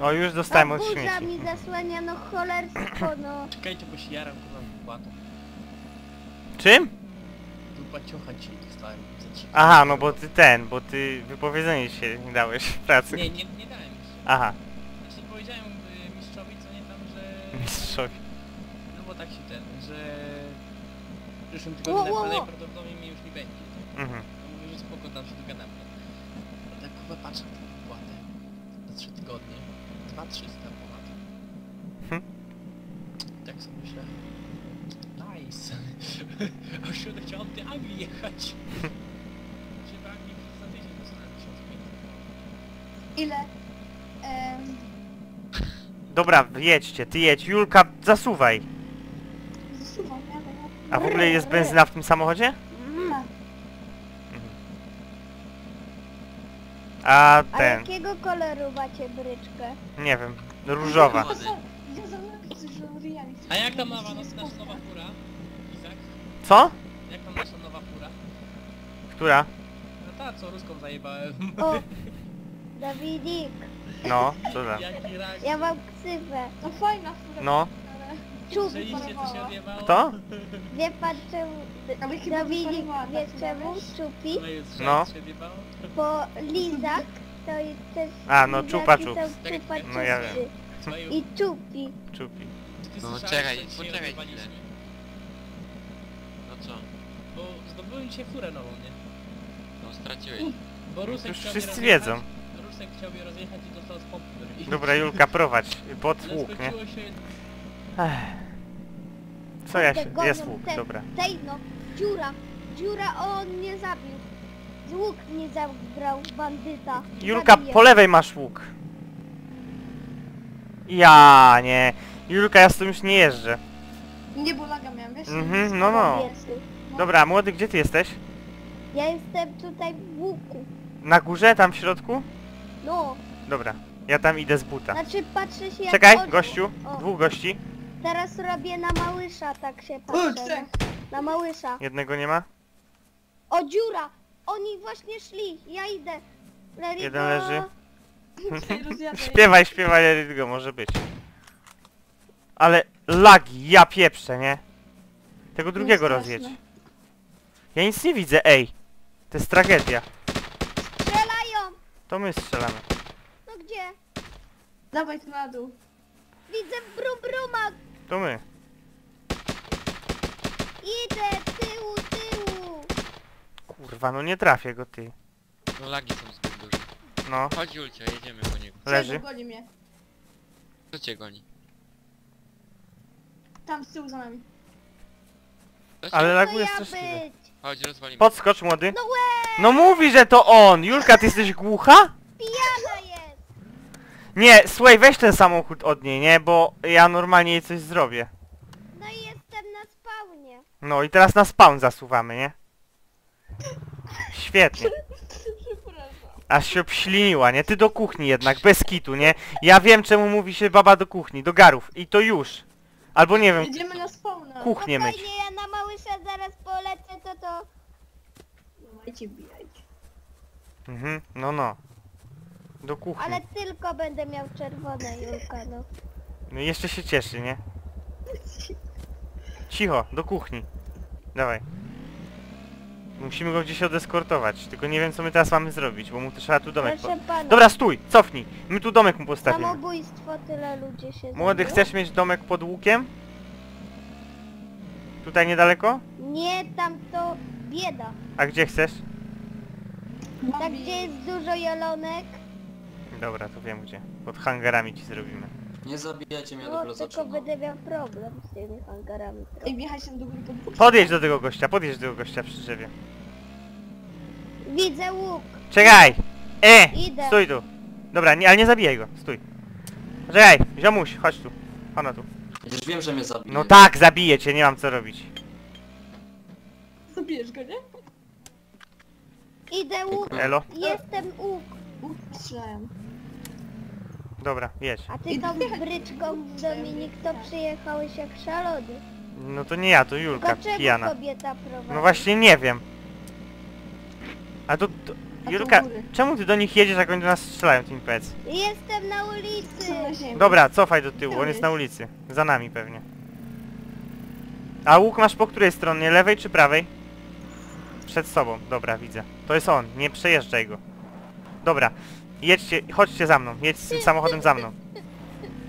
O, już dostałem od śmieci. Ta burza mi zasłania, no cholerstwo, no. Czekajcie, bo się jaram, kurwa, łatwo. Czym? Dupa ciucha ci dostałem. Aha, no bo ty ten, bo ty wypowiedzenie się nie dałeś w pracy. Nie, nie, nie dałem się. Aha. Znaczy powiedziałem y, mistrzowi, co nie tam, że... Mistrzowi. No bo tak się ten, że... W przyszłym tygodniu najprawdopodobniej mi już nie będzie. Tak? Mhm. No mówię, że spoko, tam się dogadamy. Ale tak kurwa patrzę na tę wypłatę. Za trzy tygodnie. Dwa trzysta ponad. Hm? Tak sobie myślę. Nice. A już chciałem do Anglii jechać. Czy w Anglii za tydzień dostałem tysiąc pięćset? Ile? Um... Dobra, jedźcie, ty jedź. Julka, zasuwaj. Zasuwam, ja tak. A w ogóle jest benzyna w tym samochodzie? Mhm. A ten... A jakiego koloru macie bryczkę? Nie wiem, różowa. A jak tam nowa, nasza nowa fura? Izak? Co? Jak tam nasza nowa fura? Która? No ta, co Ruską zajebałem. O! Dawidik! No, co tam? Ja mam ksywę. No fajna fura. No. Czub porwała. Kto? Wie pan czemu... Dawidik wie czemu? Czupi? No. Bo lizak to jest też... A, no czupa czup. No ja wiem. I czupi. Czupi. No czekaj, poczekaj chwilę. No co? Bo zdobyłem dzisiaj furę nową, nie? No straciłeś. Bo Rusek już wszyscy wiedzą. Rusek chciał je rozjechać i dostał z pompy. Dobra Julka, prowadź, pod łuk, nie? Się... Co ja się... jest łuk, ten, dobra. Tej no, dziura, dziura, on nie zabił. Z łuk nie zabrał bandyta. Julka, zabije. Po lewej masz łuk. Ja nie. Julka, ja z tym już nie jeżdżę. Nie, bo laga miałem, wiesz? Mhm, no no. Dobra, młody, gdzie ty jesteś? Ja jestem tutaj w łuku. Na górze, tam w środku? No. Dobra, ja tam idę z buta. Znaczy patrzę się jak... Czekaj, gościu, o. Dwóch gości. Teraz robię na małysza, tak się patrzę. Na małysza. Jednego nie ma? O, dziura! Oni właśnie szli, ja idę. Let it jeden go. Leży. Śpiewaj, śpiewaj, let it go, może być. Ale lagi, ja pieprzę, nie? Tego drugiego rozjedź. Ja nic nie widzę, ej. To jest tragedia. Strzelają! To my strzelamy. No gdzie? Dawaj na dół. Widzę brum bruma. To my. Idę w tyłu, tyłu. Kurwa, no nie trafię go, ty. No lagi są zbyt duże. No. Chodź Julcia, jedziemy po niego. Leży. Goni mnie. Co cię goni? Tam z tyłu za nami. Ale laguje straszliwie. Chodź, rozwalimy. Podskocz, młody. No, no mówi, że to on! Julka, ty jesteś głucha? Pijana jest! Nie, słuchaj, weź ten samochód od niej, nie? Bo ja normalnie jej coś zrobię. No i jestem na spawnie. No i teraz na spawn zasuwamy, nie? Świetnie. Aż się obśliniła, nie? Ty do kuchni jednak, bez kitu, nie? Ja wiem, czemu mówi się baba do kuchni, do garów. I to już. Albo nie wiem... Idziemy na spawna. Kuchnię myć. Spokojnie, ja na małysza zaraz polecę, to to... Dawajcie, bijajcie. Mhm, no no. Do kuchni. Ale tylko będę miał czerwone, Julka, no. No i jeszcze się cieszy, nie? Cicho, do kuchni. Dawaj. Musimy go gdzieś odeskortować, tylko nie wiem co my teraz mamy zrobić, bo mu trzeba tu domek po... Dobra, stój, cofnij, my tu domek mu postawimy. Samobójstwo, tyle ludzi się młody, zabiło? Chcesz mieć domek pod łukiem? Tutaj niedaleko? Nie, tam to bieda. A gdzie chcesz? Tak, gdzie jest dużo jelonek. Dobra, to wiem gdzie, pod hangarami ci zrobimy. Nie zabijajcie mnie, no, do placu. Tylko będę miał problem z tymi hangarami. Ej, wjechać się do góry. Podjedź do tego gościa, podjedź do tego gościa przy drzewie. Widzę łuk. Czekaj! E! Idę. Stój tu. Dobra, nie, ale nie zabijaj go, stój. Czekaj, ziomuś, chodź tu. Ona tu. Już wiem, że mnie zabije. No tak, zabiję cię, nie mam co robić. Zabijesz go, nie? Idę łuk. Elo. Jestem łuk. Łuk strzelałem. Dobra, jedź. A ty tą bryczką, Dominik, to przyjechałeś jak szalony. No to nie ja, to Julka, pijana. Kobieta prowadzi? No właśnie nie wiem. A to... to Julka, a czemu ty do nich jedziesz, jak oni do nas strzelają, tym pec? Jestem na ulicy! Dobra, cofaj do tyłu, on jest na ulicy. Za nami pewnie. A łuk masz po której stronie, lewej czy prawej? Przed sobą, dobra, widzę. To jest on, nie przejeżdżaj go. Dobra. Jedźcie, chodźcie za mną, jedź z tym samochodem za mną.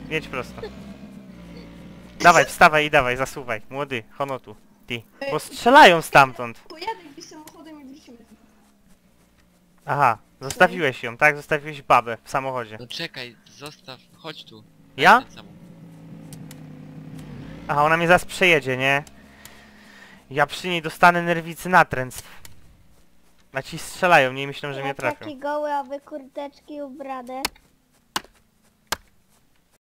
Jedź prosto. Dawaj, wstawaj i dawaj, zasuwaj. Młody, honotu, ty. Bo strzelają stamtąd. Pojadę gdzieś samochodem i wrócimy. Aha, zostawiłeś ją, tak? Zostawiłeś babę w samochodzie. No czekaj, zostaw, chodź tu. Ja? Aha, ona mnie zaraz przejedzie, nie? Ja przy niej dostanę nerwicy natręstw. A ci strzelają, nie myślą, że ja mnie trafią. Taki goły, a wy kurteczki ubrane.